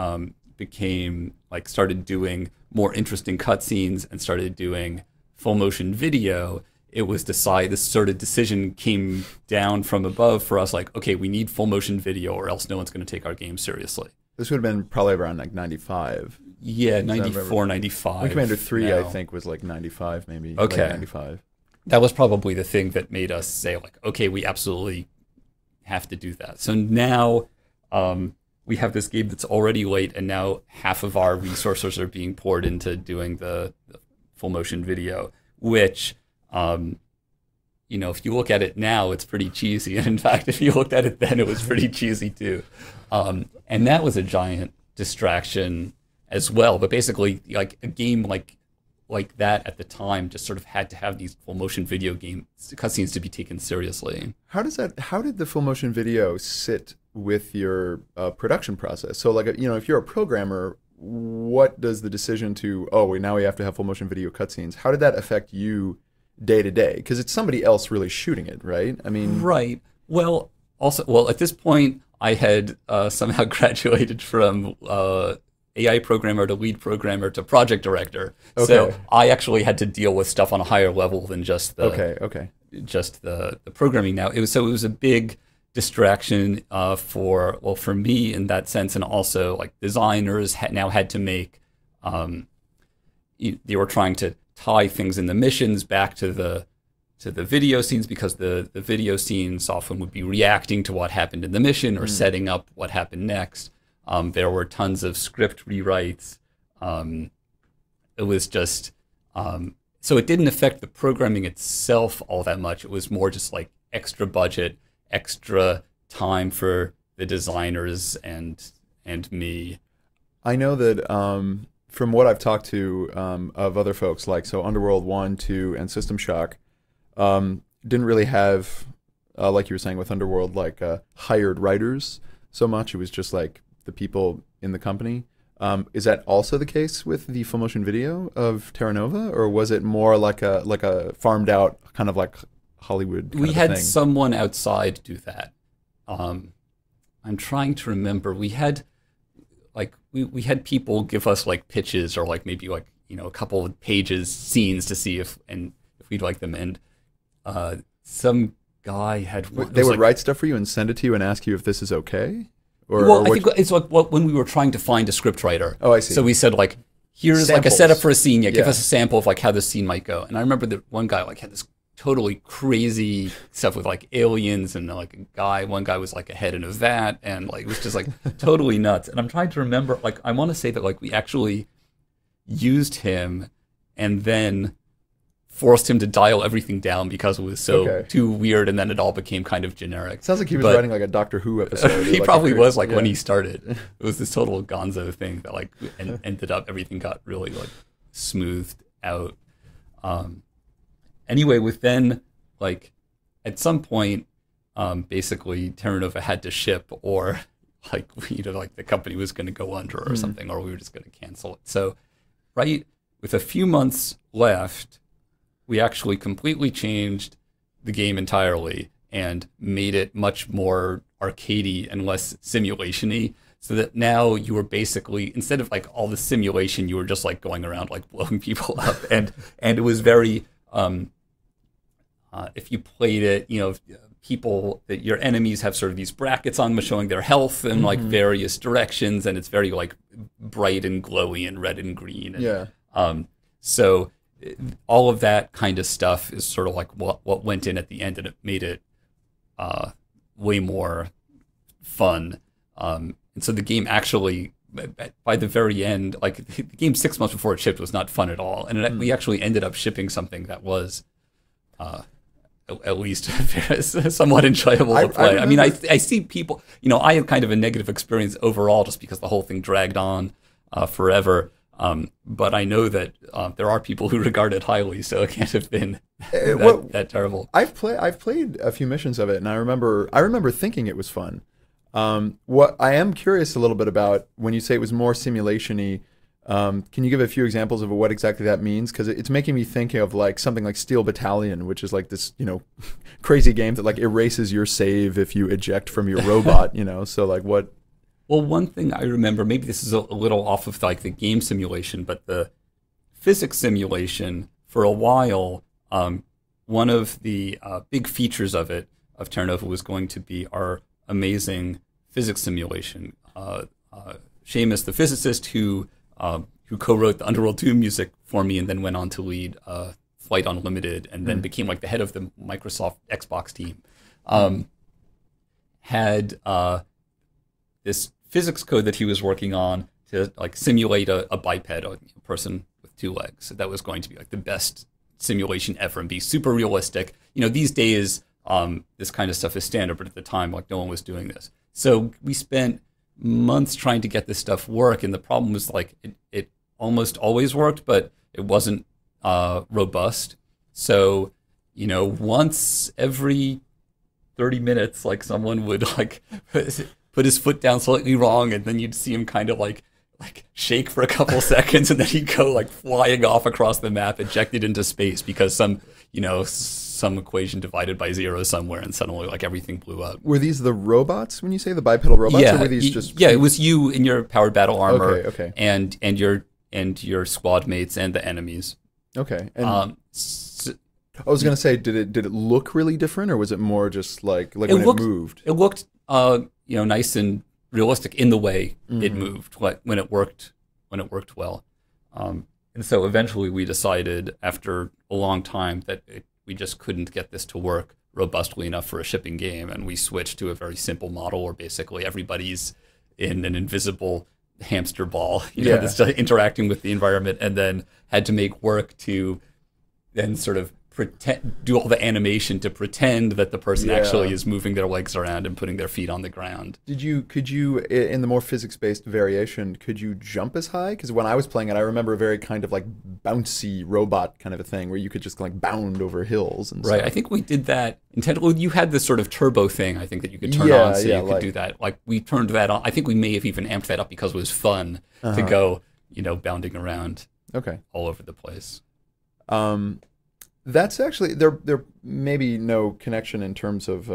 became like started doing more interesting cutscenes and started doing full motion video, it was decided, this sort of decision came down from above for us, like, okay, we need full motion video or else no one's going to take our game seriously. This would have been probably around like 95. Yeah, 94, 95. Wing Commander 3, I think, was like 95, maybe. Okay. Like 95. That was probably the thing that made us say, like, okay, we absolutely have to do that. So now we have this game that's already late, and now half of our resources are being poured into doing the full motion video, which, you know, if you look at it now, it's pretty cheesy. And in fact, if you looked at it then, it was pretty cheesy too. And that was a giant distraction as well, but basically, like a game like that at the time just sort of had to have these full motion video game cutscenes to be taken seriously. How does that? How did the full motion video sit with your production process? So, like, you know, if you're a programmer, what does the decision to, oh, now we have to have full motion video cutscenes? How did that affect you day to day? Because it's somebody else really shooting it, right? I mean, right. Well, also, well, at this point, I had somehow graduated from AI programmer to lead programmer to project director. Okay. So I actually had to deal with stuff on a higher level than just the just the programming. Now it was, so it was a big distraction for me in that sense, and also like designers had now had to make they were trying to tie things in the missions back to the video scenes, because the video scenes often would be reacting to what happened in the mission or setting up what happened next. There were tons of script rewrites. It was just, so it didn't affect the programming itself all that much. It was more just like extra budget, extra time for the designers and me. I know that from what I've talked to of other folks, like, so Underworld 1, 2, and System Shock didn't really have, like you were saying with Underworld, like hired writers so much. It was just like the people in the company. Is that also the case with the full motion video of Terra Nova, or was it more like a farmed out kind of like Hollywood? We had someone outside do that. I'm trying to remember. We had like we had people give us like pitches or like maybe like, you know, a couple of pages scenes to see if we'd like them, and some guy had one. They would like, write stuff for you and send it to you and ask you if this is okay. Or, well, or I think it's like when we were trying to find a scriptwriter. Oh, I see. So we said like, here's like a setup for a scene. Yeah, give us a sample of like how this scene might go. And I remember that one guy like had this totally crazy stuff with like aliens and like a guy. One guy was like a head in a vat, and like it was just like totally nuts. And I'm trying to remember. Like I want to say that like we actually used him and then forced him to dial everything down because it was so too weird, and then it all became kind of generic. Sounds like he was writing like a Doctor Who episode. He like probably was like when he started. It was this total gonzo thing that like ended up everything got really like smoothed out. Anyway, within like at some point, basically Terra Nova had to ship, or like, you know, like the company was going to go under or something, or we were just going to cancel it. So right with a few months left, we actually completely changed the game entirely and made it much more arcadey and less simulation-y, so that now you were basically, instead of like all the simulation, you were just like going around like blowing people up. And it was very, if you played it, you know, people, that your enemies have sort of these brackets on them showing their health in like various directions, and it's very like bright and glowy and red and green. And, so all of that kind of stuff is sort of like what went in at the end, and it made it way more fun. And so the game actually, by the very end, like the game 6 months before it shipped was not fun at all. And we actually ended up shipping something that was at least somewhat enjoyable to play. I mean, I see people, you know, I had kind of a negative experience overall just because the whole thing dragged on forever. But I know that there are people who regard it highly, so it can't have been that, well, that terrible. I've played a few missions of it, and I remember thinking it was fun. What I am curious a little bit about when you say it was more simulation-y, can you give a few examples of what exactly that means? Because it's making me think of like something like Steel Battalion, which is like this, you know, crazy game that like erases your save if you eject from your robot, you know. So like what? Well, one thing I remember, maybe this is a little off of like the game simulation, but the physics simulation for a while, one of the big features of it, of Terra Nova, was going to be our amazing physics simulation. Seamus, the physicist who co-wrote the Underworld 2 music for me and then went on to lead Flight Unlimited and then became like the head of the Microsoft Xbox team, had this physics code that he was working on to like simulate a biped, a person with two legs. So that was going to be like the best simulation ever and be super realistic. You know, these days this kind of stuff is standard, but at the time, like no one was doing this. So we spent months trying to get this stuff work, and the problem was like it almost always worked, but it wasn't robust. So, you know, once every 30 minutes, like someone would like put his foot down slightly wrong, and then you'd see him kind of like shake for a couple seconds, and then he'd go like flying off across the map, ejected into space because some, you know, some equation divided by zero somewhere, and suddenly like everything blew up. Were these the robots when you say the bipedal robots? Yeah, or were these just... yeah, it was you in your powered battle armor, okay. and your squad mates and the enemies. Okay. And so, I was gonna say, did it look really different, or was it more just like it when looked, it moved? It looked you know, nice and realistic in the way it moved, like when it worked well. And so eventually we decided after a long time that we just couldn't get this to work robustly enough for a shipping game, and we switched to a very simple model where basically everybody's in an invisible hamster ball, you know, that's interacting with the environment, and then had to make work to then sort of pretend, do all the animation to pretend that the person actually is moving their legs around and putting their feet on the ground. Could you, in the more physics-based variation, could you jump as high? Because when I was playing it, I remember a very kind of like bouncy robot kind of a thing where you could just like bound over hills and stuff. Right, I think we did that. Well, you had this sort of turbo thing, I think, that you could turn on, so you could do that. Like, we turned that on. I think we may have even amped that up because it was fun to go, you know, bounding around all over the place. That's actually there may be no connection in terms of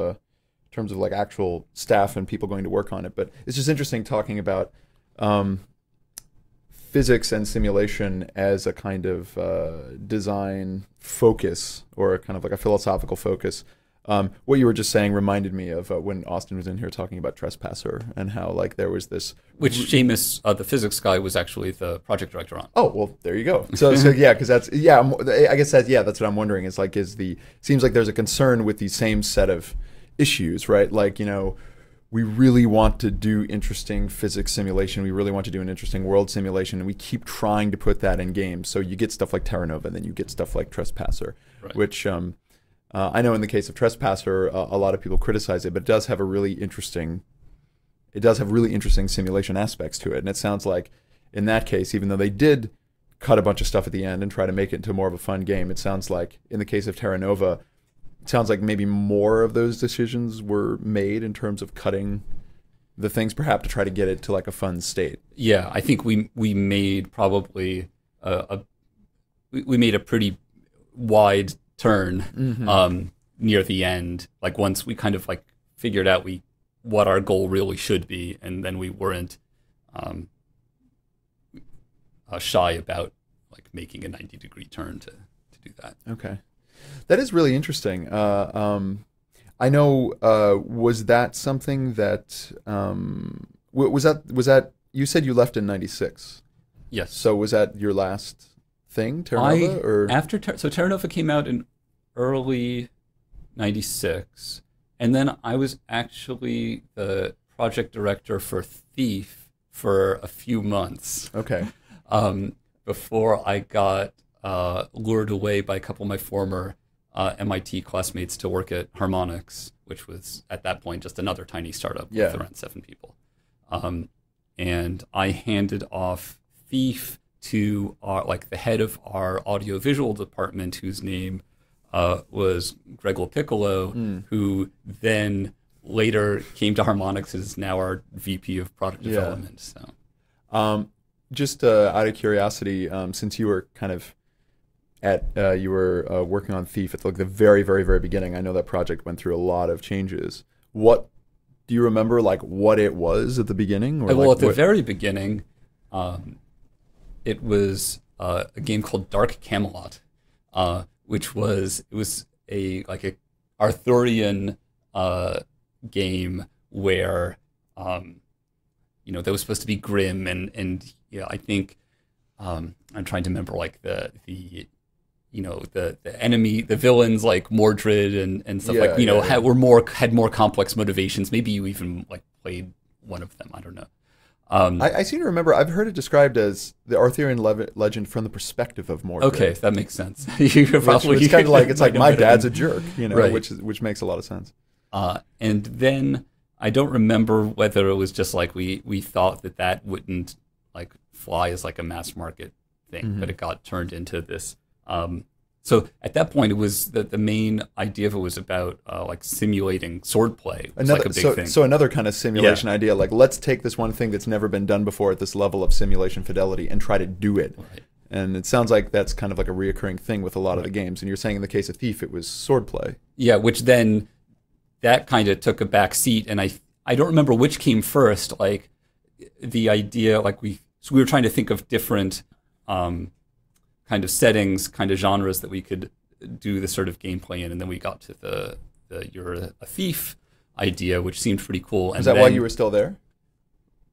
like actual staff and people going to work on it, but it's just interesting talking about physics and simulation as a kind of design focus or a kind of like a philosophical focus. What you were just saying reminded me of when Austin was in here talking about Trespasser and how like there was this... Which Seamus, the physics guy, was actually the project director on. Oh, well, there you go. So, yeah, because that's, I guess that's, that's what I'm wondering. It's like, seems like there's a concern with the same set of issues, right? Like, you know, we really want to do interesting physics simulation. We really want to do an interesting world simulation, and we keep trying to put that in games. So you get stuff like Terra Nova, and then you get stuff like Trespasser, which... I know in the case of Trespasser, a lot of people criticize it, but it does have really interesting simulation aspects to it. And it sounds like in that case, even though they did cut a bunch of stuff at the end and try to make it into more of a fun game, it sounds like in the case of Terra Nova, it sounds like maybe more of those decisions were made in terms of cutting the things, perhaps to try to get it to like a fun state. Yeah, I think we made probably we made a pretty wide turn near the end, like once we kind of like figured out what our goal really should be, and then we weren't shy about like making a 90-degree turn to do that. Okay, that is really interesting. I know. Was that something that was that you said you left in '96? Yes. So was that your last thing, Terra Nova? After Terra Nova came out in early '96, And then I was actually the project director for Thief for a few months. Okay. Before I got lured away by a couple of my former MIT classmates to work at Harmonix, which was at that point just another tiny startup with around 7 people. And I handed off Thief to our, like, the head of our audiovisual department, whose name was Greg Piccolo, who then later came to Harmonix and is now our VP of product development. So, just out of curiosity, since you were kind of working on Thief at the very, very, very beginning, I know that project went through a lot of changes. Do you remember what it was at the beginning? Or, well, at the very beginning, it was a game called Dark Camelot, which was a Arthurian game where that was supposed to be grim and I think I'm trying to remember the enemy, the villains like Mordred and stuff had more complex motivations. Maybe you even played one of them. I don't know. I seem to remember I've heard it described as the Arthurian legend from the perspective of Mordred. Okay, that makes sense. It's kind of my dad's a jerk, right. which makes a lot of sense. And then I don't remember whether it was just we thought that wouldn't fly as a mass market thing, but it got turned into this. So at that point, it was the main idea of it was about simulating swordplay. Another big thing. So another kind of simulation idea, let's take this one thing that's never been done before at this level of simulation fidelity and try to do it. Right. And it sounds like that's kind of a reoccurring thing with a lot of the games. And you're saying in the case of Thief, it was swordplay. Yeah, which then that kind of took a back seat. And I don't remember which came first. The idea, we were trying to think of different. Kind of settings, kind of genres that we could do this sort of gameplay in, and then we got to the you're a thief idea, which seemed pretty cool. And is that while you were still there?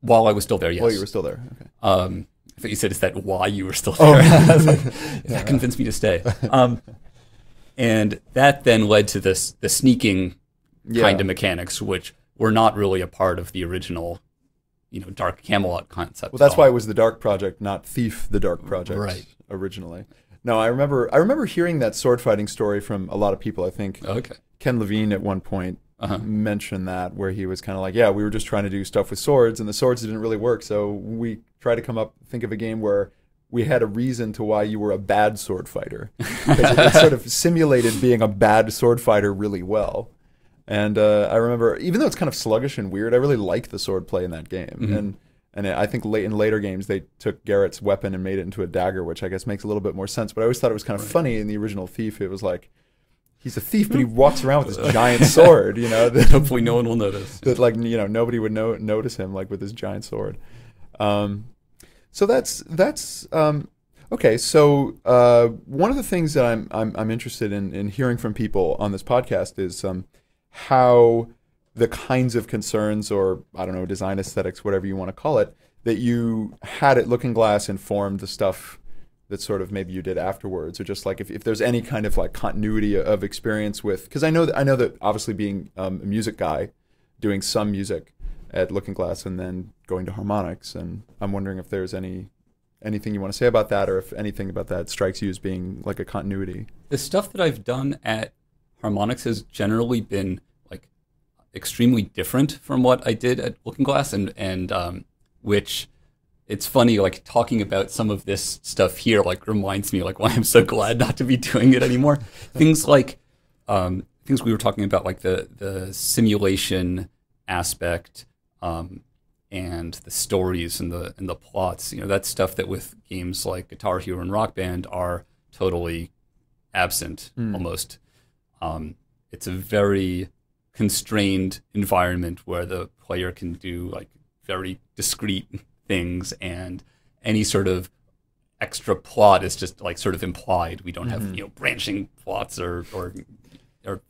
While I was still there, yes. While you were still there, okay. I thought you said, is that why you were still there? Oh. That convinced me to stay. And that then led to the sneaking kind of mechanics, which were not really a part of the original Dark Camelot concept. Well, that's why it was the Dark Project, not Thief the Dark Project. Right. Originally. No, I remember hearing that sword fighting story from a lot of people. I think Ken Levine at one point mentioned that, where he was kind of we were just trying to do stuff with swords and the swords didn't really work. So we tried to think of a game where we had a reason to why you were a bad sword fighter. It sort of simulated being a bad sword fighter really well. And I remember, even though it's kind of sluggish and weird, I really liked the sword play in that game. And I think in later games, they took Garrett's weapon and made it into a dagger, which I guess makes a little bit more sense. But I always thought it was kind of funny in the original Thief. It was he's a thief, but he walks around with this giant sword, That hopefully no one will notice. That nobody would notice him, with this giant sword. So that's okay. So one of the things that I'm interested in hearing from people on this podcast is how the kinds of concerns or, I don't know, design aesthetics, whatever you want to call it, that you had at Looking Glass informed the stuff that sort of maybe you did afterwards, or just if there's any kind of continuity of experience with, because I know that obviously being a music guy, doing some music at Looking Glass and then going to Harmonix, and I'm wondering if there's anything you want to say about that, or if anything about that strikes you as being a continuity. The stuff that I've done at Harmonix has generally been extremely different from what I did at Looking Glass, and which it's funny, talking about some of this stuff here, reminds me, why I'm so glad not to be doing it anymore. Things things we were talking about, the simulation aspect, and the stories and the plots, that's stuff that with games like Guitar Hero and Rock Band are totally absent, almost. It's a very constrained environment where the player can do very discrete things, and any sort of extra plot is just sort of implied. We don't have branching plots or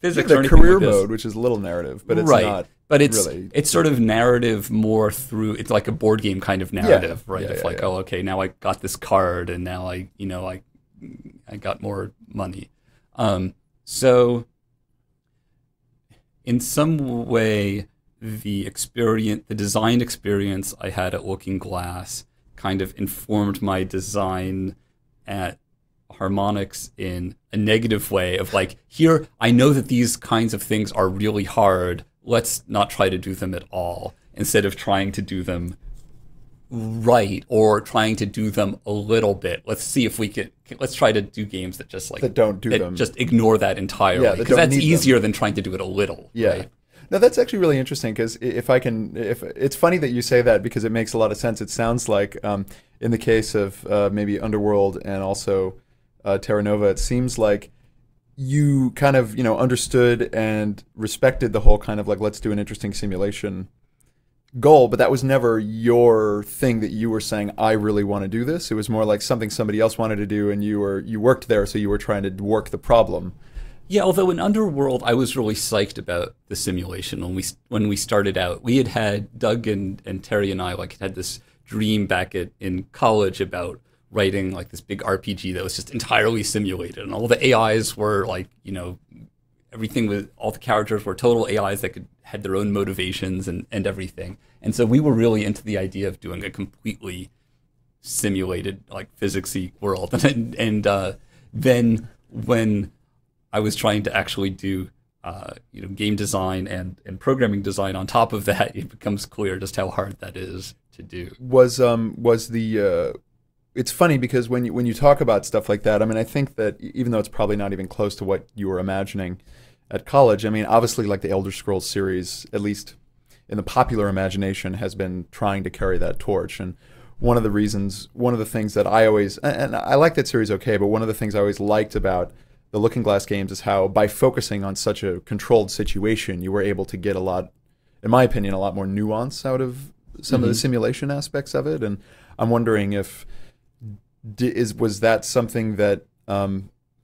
physics or anything. Career mode, which is a little narrative, but it's not. But it's sort of narrative more through. It's like a board game kind of narrative, right? Yeah, oh, okay, now I got this card, and now I got more money. So in some way, the experience, the design experience I had at Looking Glass kind of informed my design at Harmonix in a negative way of like, here, I know that these kinds of things are really hard. Let's not try to do them at all, instead of trying to do them right or trying to do them a little bit. Let's see if we can, let's try to do games that just like, that don't do them. Just ignore that entirely. Because that's easier than trying to do it a little. Yeah. Right? No, that's actually really interesting, because if I can, if it's funny that you say that, because it makes a lot of sense. It sounds like in the case of maybe Underworld and also Terra Nova, it seems like you kind of, you know, understood and respected the whole kind of like, let's do an interesting simulation goal, but that was never your thing that you were saying, I really want to do this. It was more like something somebody else wanted to do, and you worked there, so you were trying to work the problem. Yeah, although in Underworld, I was really psyched about the simulation when we started out. We had Doug and Terry and I like had this dream back in college about writing like this big RPG that was just entirely simulated, and all the AIs were like, you know, everything with all the characters were total AIs that had their own motivations and everything. And so we were really into the idea of doing a completely simulated like physicsy world. And then when I was trying to actually do you know, game design and programming design on top of that, it becomes clear just how hard that is to do. It's funny because when you talk about stuff like that, I mean, I think that even though it's probably not even close to what you were imagining at college, I mean, obviously like the Elder Scrolls series, at least in the popular imagination, has been trying to carry that torch. And one of the reasons, one of the things that I always, and I like that series okay, but one of the things I always liked about the Looking Glass games is how by focusing on such a controlled situation, you were able to get a lot, in my opinion, a lot more nuance out of some of the simulation aspects of it. And I'm wondering if, was that something that,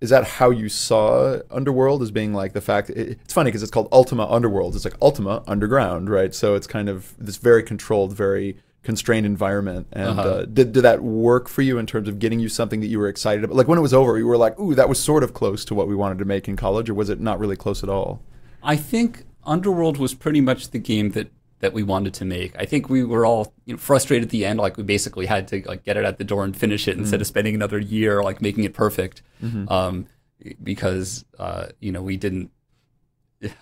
is that how you saw Underworld, as being like the fact, it's funny because it's called Ultima Underworld. It's like Ultima Underground, right? So it's kind of this very controlled, very constrained environment. And did that work for you in terms of getting you something that you were excited about? Like when it was over, you were like, ooh, that was sort of close to what we wanted to make in college, or was it not really close at all? I think Underworld was pretty much the game that we wanted to make. I think we were all, you know, frustrated at the end, like we basically had to like get it out the door and finish it instead of spending another year like making it perfect, because you know, we didn't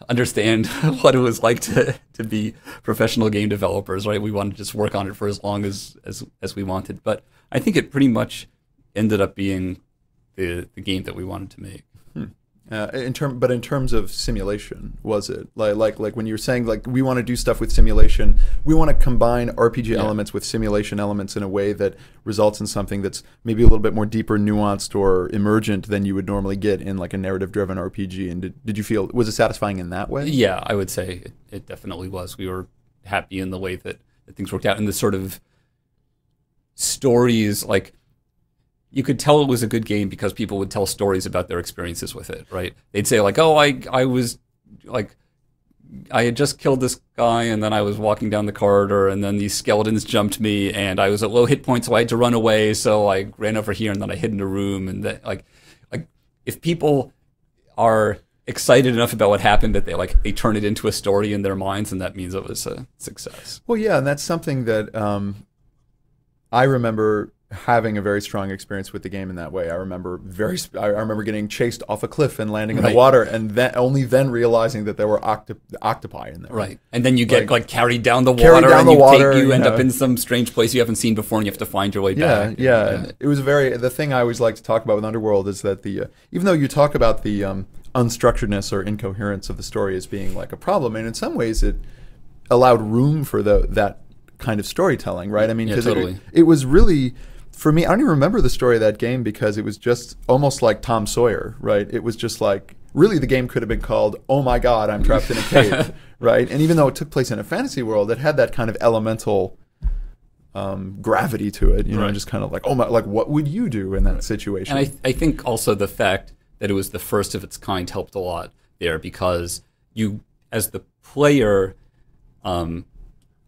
understand what it was like to be professional game developers, right? We wanted to just work on it for as long as we wanted. But I think it pretty much ended up being the game that we wanted to make. But in terms of simulation, was it like when you were saying like we want to do stuff with simulation, we want to combine RPG elements with simulation elements in a way that results in something that's maybe a little bit more deeper, nuanced, or emergent than you would normally get in like a narrative-driven RPG? And did you feel, was it satisfying in that way? Yeah, I would say it definitely was. We were happy in the way that things worked out, and the sort of stories like. You could tell it was a good game because people would tell stories about their experiences with it, right? They'd say like, oh, I was like, I had just killed this guy, and then I was walking down the corridor, and then these skeletons jumped me, and I was at low hit points, so I had to run away, so I ran over here, and then I hid in a room, and that, like if people are excited enough about what happened that they turn it into a story in their minds, and that means it was a success. Well, yeah, and that's something that I remember having a very strong experience with the game in that way. I remember getting chased off a cliff and landing in the water, and then only then realizing that there were octopi in there. Right, and then you get like carried down the water, you end up in some strange place you haven't seen before, and you have to find your way back. Yeah, it was very. The thing I always like to talk about with Underworld is that the even though you talk about the unstructuredness or incoherence of the story as being like a problem, and in some ways it allowed room for that kind of storytelling, right? I mean, because it was really. For me, I don't even remember the story of that game because it was just almost like Tom Sawyer, right? It was just like, really the game could have been called, Oh My God, I'm Trapped in a Cave, right? And even though it took place in a fantasy world, it had that kind of elemental gravity to it, you know, just kind of like, oh my, like what would you do in that situation? And I think also the fact that it was the first of its kind helped a lot there, because you, as the player,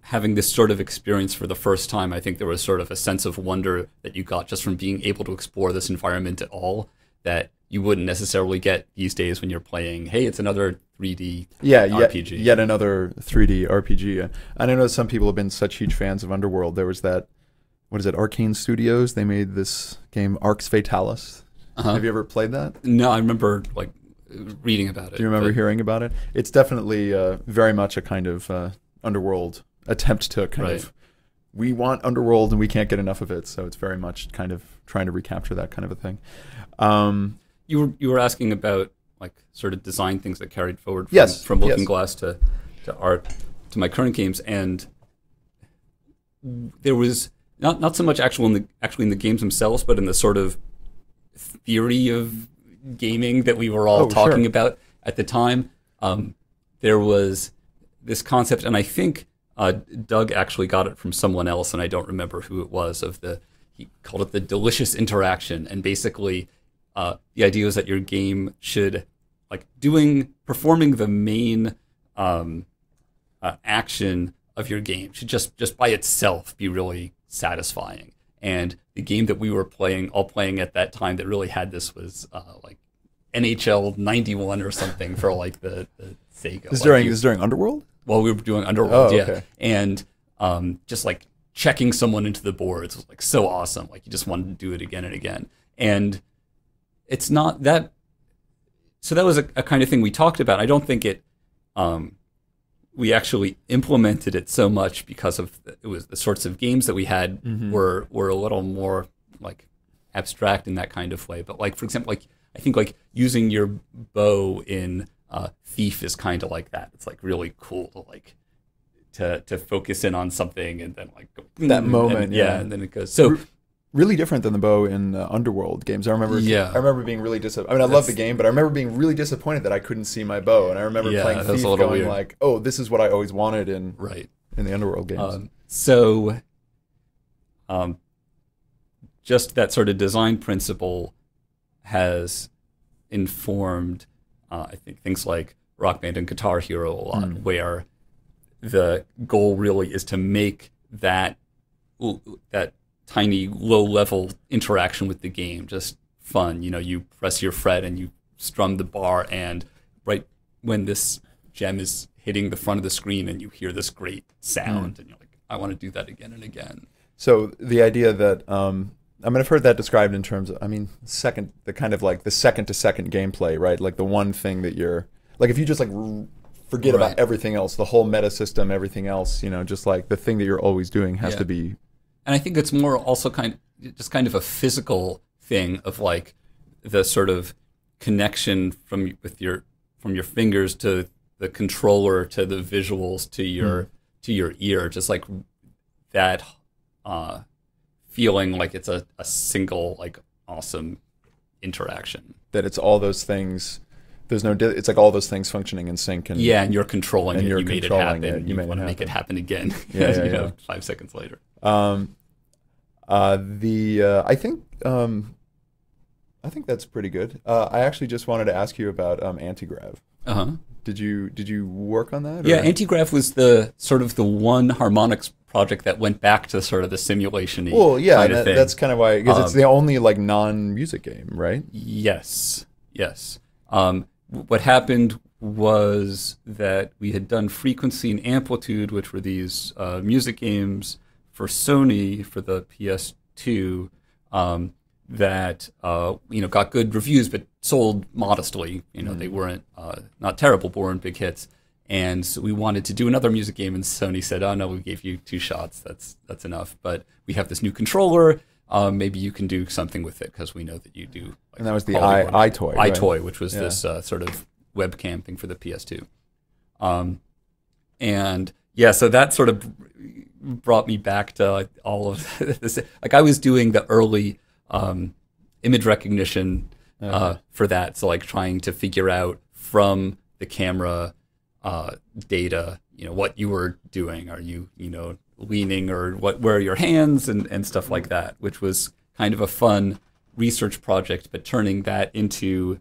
having this sort of experience for the first time, I think there was sort of a sense of wonder that you got just from being able to explore this environment at all that you wouldn't necessarily get these days when you're playing, hey, it's another 3D RPG. Yet another 3D RPG. And I know some people have been such huge fans of Underworld. There was that, what is it, Arcane Studios? They made this game Arx Fatalis. Have you ever played that? No, I remember like reading about it. Do you remember hearing about it? It's definitely very much a kind of Underworld attempt to kind of, we want Underworld and we can't get enough of it. So it's very much kind of trying to recapture that kind of a thing. You were asking about like sort of design things that carried forward from, Looking Glass to art to my current games, and there was not so much actually in the games themselves, but in the sort of theory of gaming that we were all talking about at the time. There was this concept, and I think Doug actually got it from someone else, and I don't remember who it was. He called it the delicious interaction, and basically the idea is that your game should, like, performing the main action of your game should just by itself be really satisfying. And the game that we were all playing at that time that really had this was like NHL 91 or something for like the Sega. This is during Underworld? Well, we were doing Underworld, and just like checking someone into the boards was like so awesome. Like you just wanted to do it again and again. And it's not that. So that was a kind of thing we talked about. I don't think it. We actually implemented it so much because of the sorts of games that we had were a little more like abstract in that kind of way. But like for example, like I think like using your bow in Thief is kind of like that. It's like really cool to like to focus in on something and then like that moment, and, and then it goes so. Really different than the bow in Underworld games. I remember. I remember being really disappointed. I mean, I love the game, but I remember being really disappointed that I couldn't see my bow. And I remember playing Thief, going weird. Like, "Oh, this is what I always wanted in in the Underworld games." Just that sort of design principle has informed, I think, things like Rock Band and Guitar Hero a lot, where the goal really is to make that tiny low-level interaction with the game just fun. You know, you press your fret and you strum the bar, and right when this gem is hitting the front of the screen, and you hear this great sound, and you're like, I want to do that again and again. So the idea that I mean, I've heard that described in terms of, I mean, the kind of like the second-to-second gameplay, right? Like the one thing that you're like, if you just like forget about everything else, the whole meta system, everything else, you know, just like the thing that you're always doing has to be. And I think it's more also kind of a physical thing of like the sort of connection from your fingers to the controller to the visuals to your ear, just like that feeling like it's a single like awesome interaction. That it's all those things. There's no. It's like all those things functioning in sync. And and you're controlling and it. You made it happen. You want to make it happen again. Know, 5 seconds later. I think that's pretty good. I actually just wanted to ask you about antigrav. Did you work on that? Or? Yeah, antigrav was the sort of the one Harmonix project that went back to sort of the simulation-y kind of thing. That's kind of why, because it's the only like non-music game, right? Yes. What happened was that we had done Frequency and Amplitude, which were these music games for Sony for the PS2 that got good reviews but sold modestly. They weren't not terrible, but weren't big hits. And so we wanted to do another music game, and Sony said, "Oh no, we gave you 2 shots. That's enough. But we have this new controller. Maybe you can do something with it because we know that you do." Like, and that was the iToy, right? iToy, which was this sort of webcam thing for the PS2. So that sort of brought me back to all of this. Like I was doing the early image recognition for that. So like trying to figure out from the camera data, what you were doing. Are you, leaning or where are your hands and stuff like that, which was kind of a fun research project, but turning that into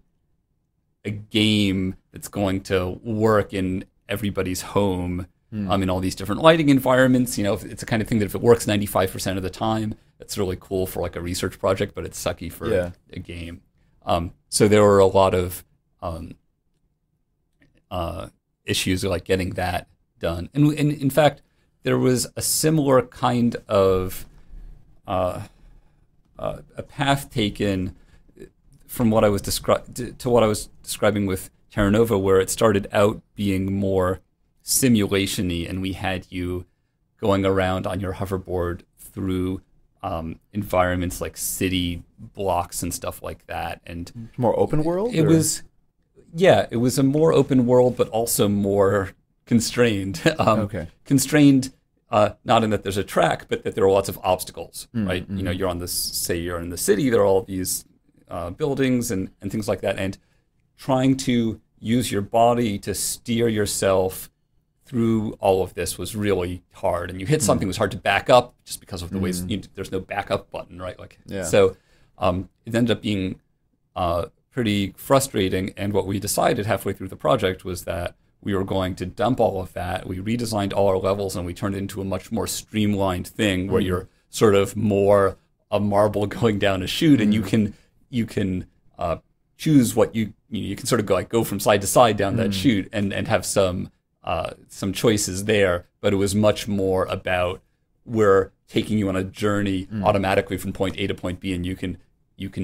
a game that's going to work in everybody's home. In all these different lighting environments, it's the kind of thing that if it works 95% of the time, that's really cool for like a research project, but it's sucky for a game. So there were a lot of issues like getting that done. And in fact, there was a similar kind of a path taken from what I was to what I was describing with Terra Nova, where it started out being more simulation-y, and we had you going around on your hoverboard through environments like city blocks and stuff like that. And more open world? It was, yeah, it was a more open world, but also more constrained. Okay. Constrained, not in that there's a track, but that there are lots of obstacles, right? You know, you're on this, say you're in the city, there are all these buildings and things like that. And trying to use your body to steer yourself through all of this was really hard, and you hit something, it was hard to back up just because of the ways there's no backup button, right? Like, so it ended up being pretty frustrating. And what we decided halfway through the project was that we were going to dump all of that. We redesigned all our levels, and we turned it into a much more streamlined thing where you're sort of more a marble going down a chute, and you can choose what you can sort of go from side to side down that chute and have some choices there, but it was much more about we're taking you on a journey automatically from point A to point B, and you can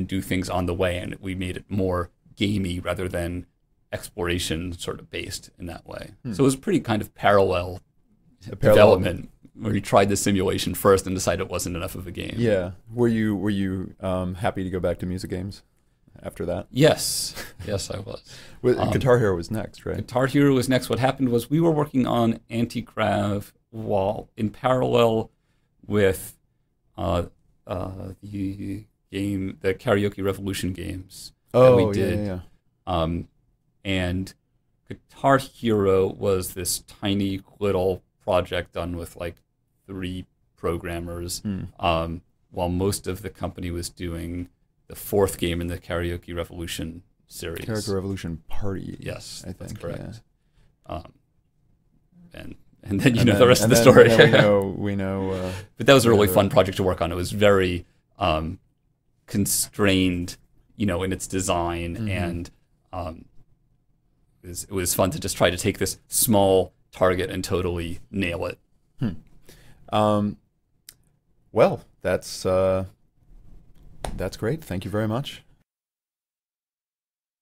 do things on the way, and we made it more gamey rather than exploration sort of based in that way. So it was pretty kind of parallel development where you tried the simulation first and decided it wasn't enough of a game. Yeah. Were you happy to go back to music games after that? Yes. Yes, I was. Guitar Hero was next, right? Guitar Hero was next. What happened was we were working on Anti-Grav while in parallel with the game, the Karaoke Revolution games that we did. And Guitar Hero was this tiny little project done with like 3 programmers, while most of the company was doing the 4th game in the Karaoke Revolution series. Karaoke Revolution Party. Yes, I think. That's correct. Yeah. And then you know the rest of the story. Yeah, we know. But that was a really fun project to work on. It was very constrained, in its design, and it was fun to just try to take this small target and totally nail it. Well, that's great. Thank you very much.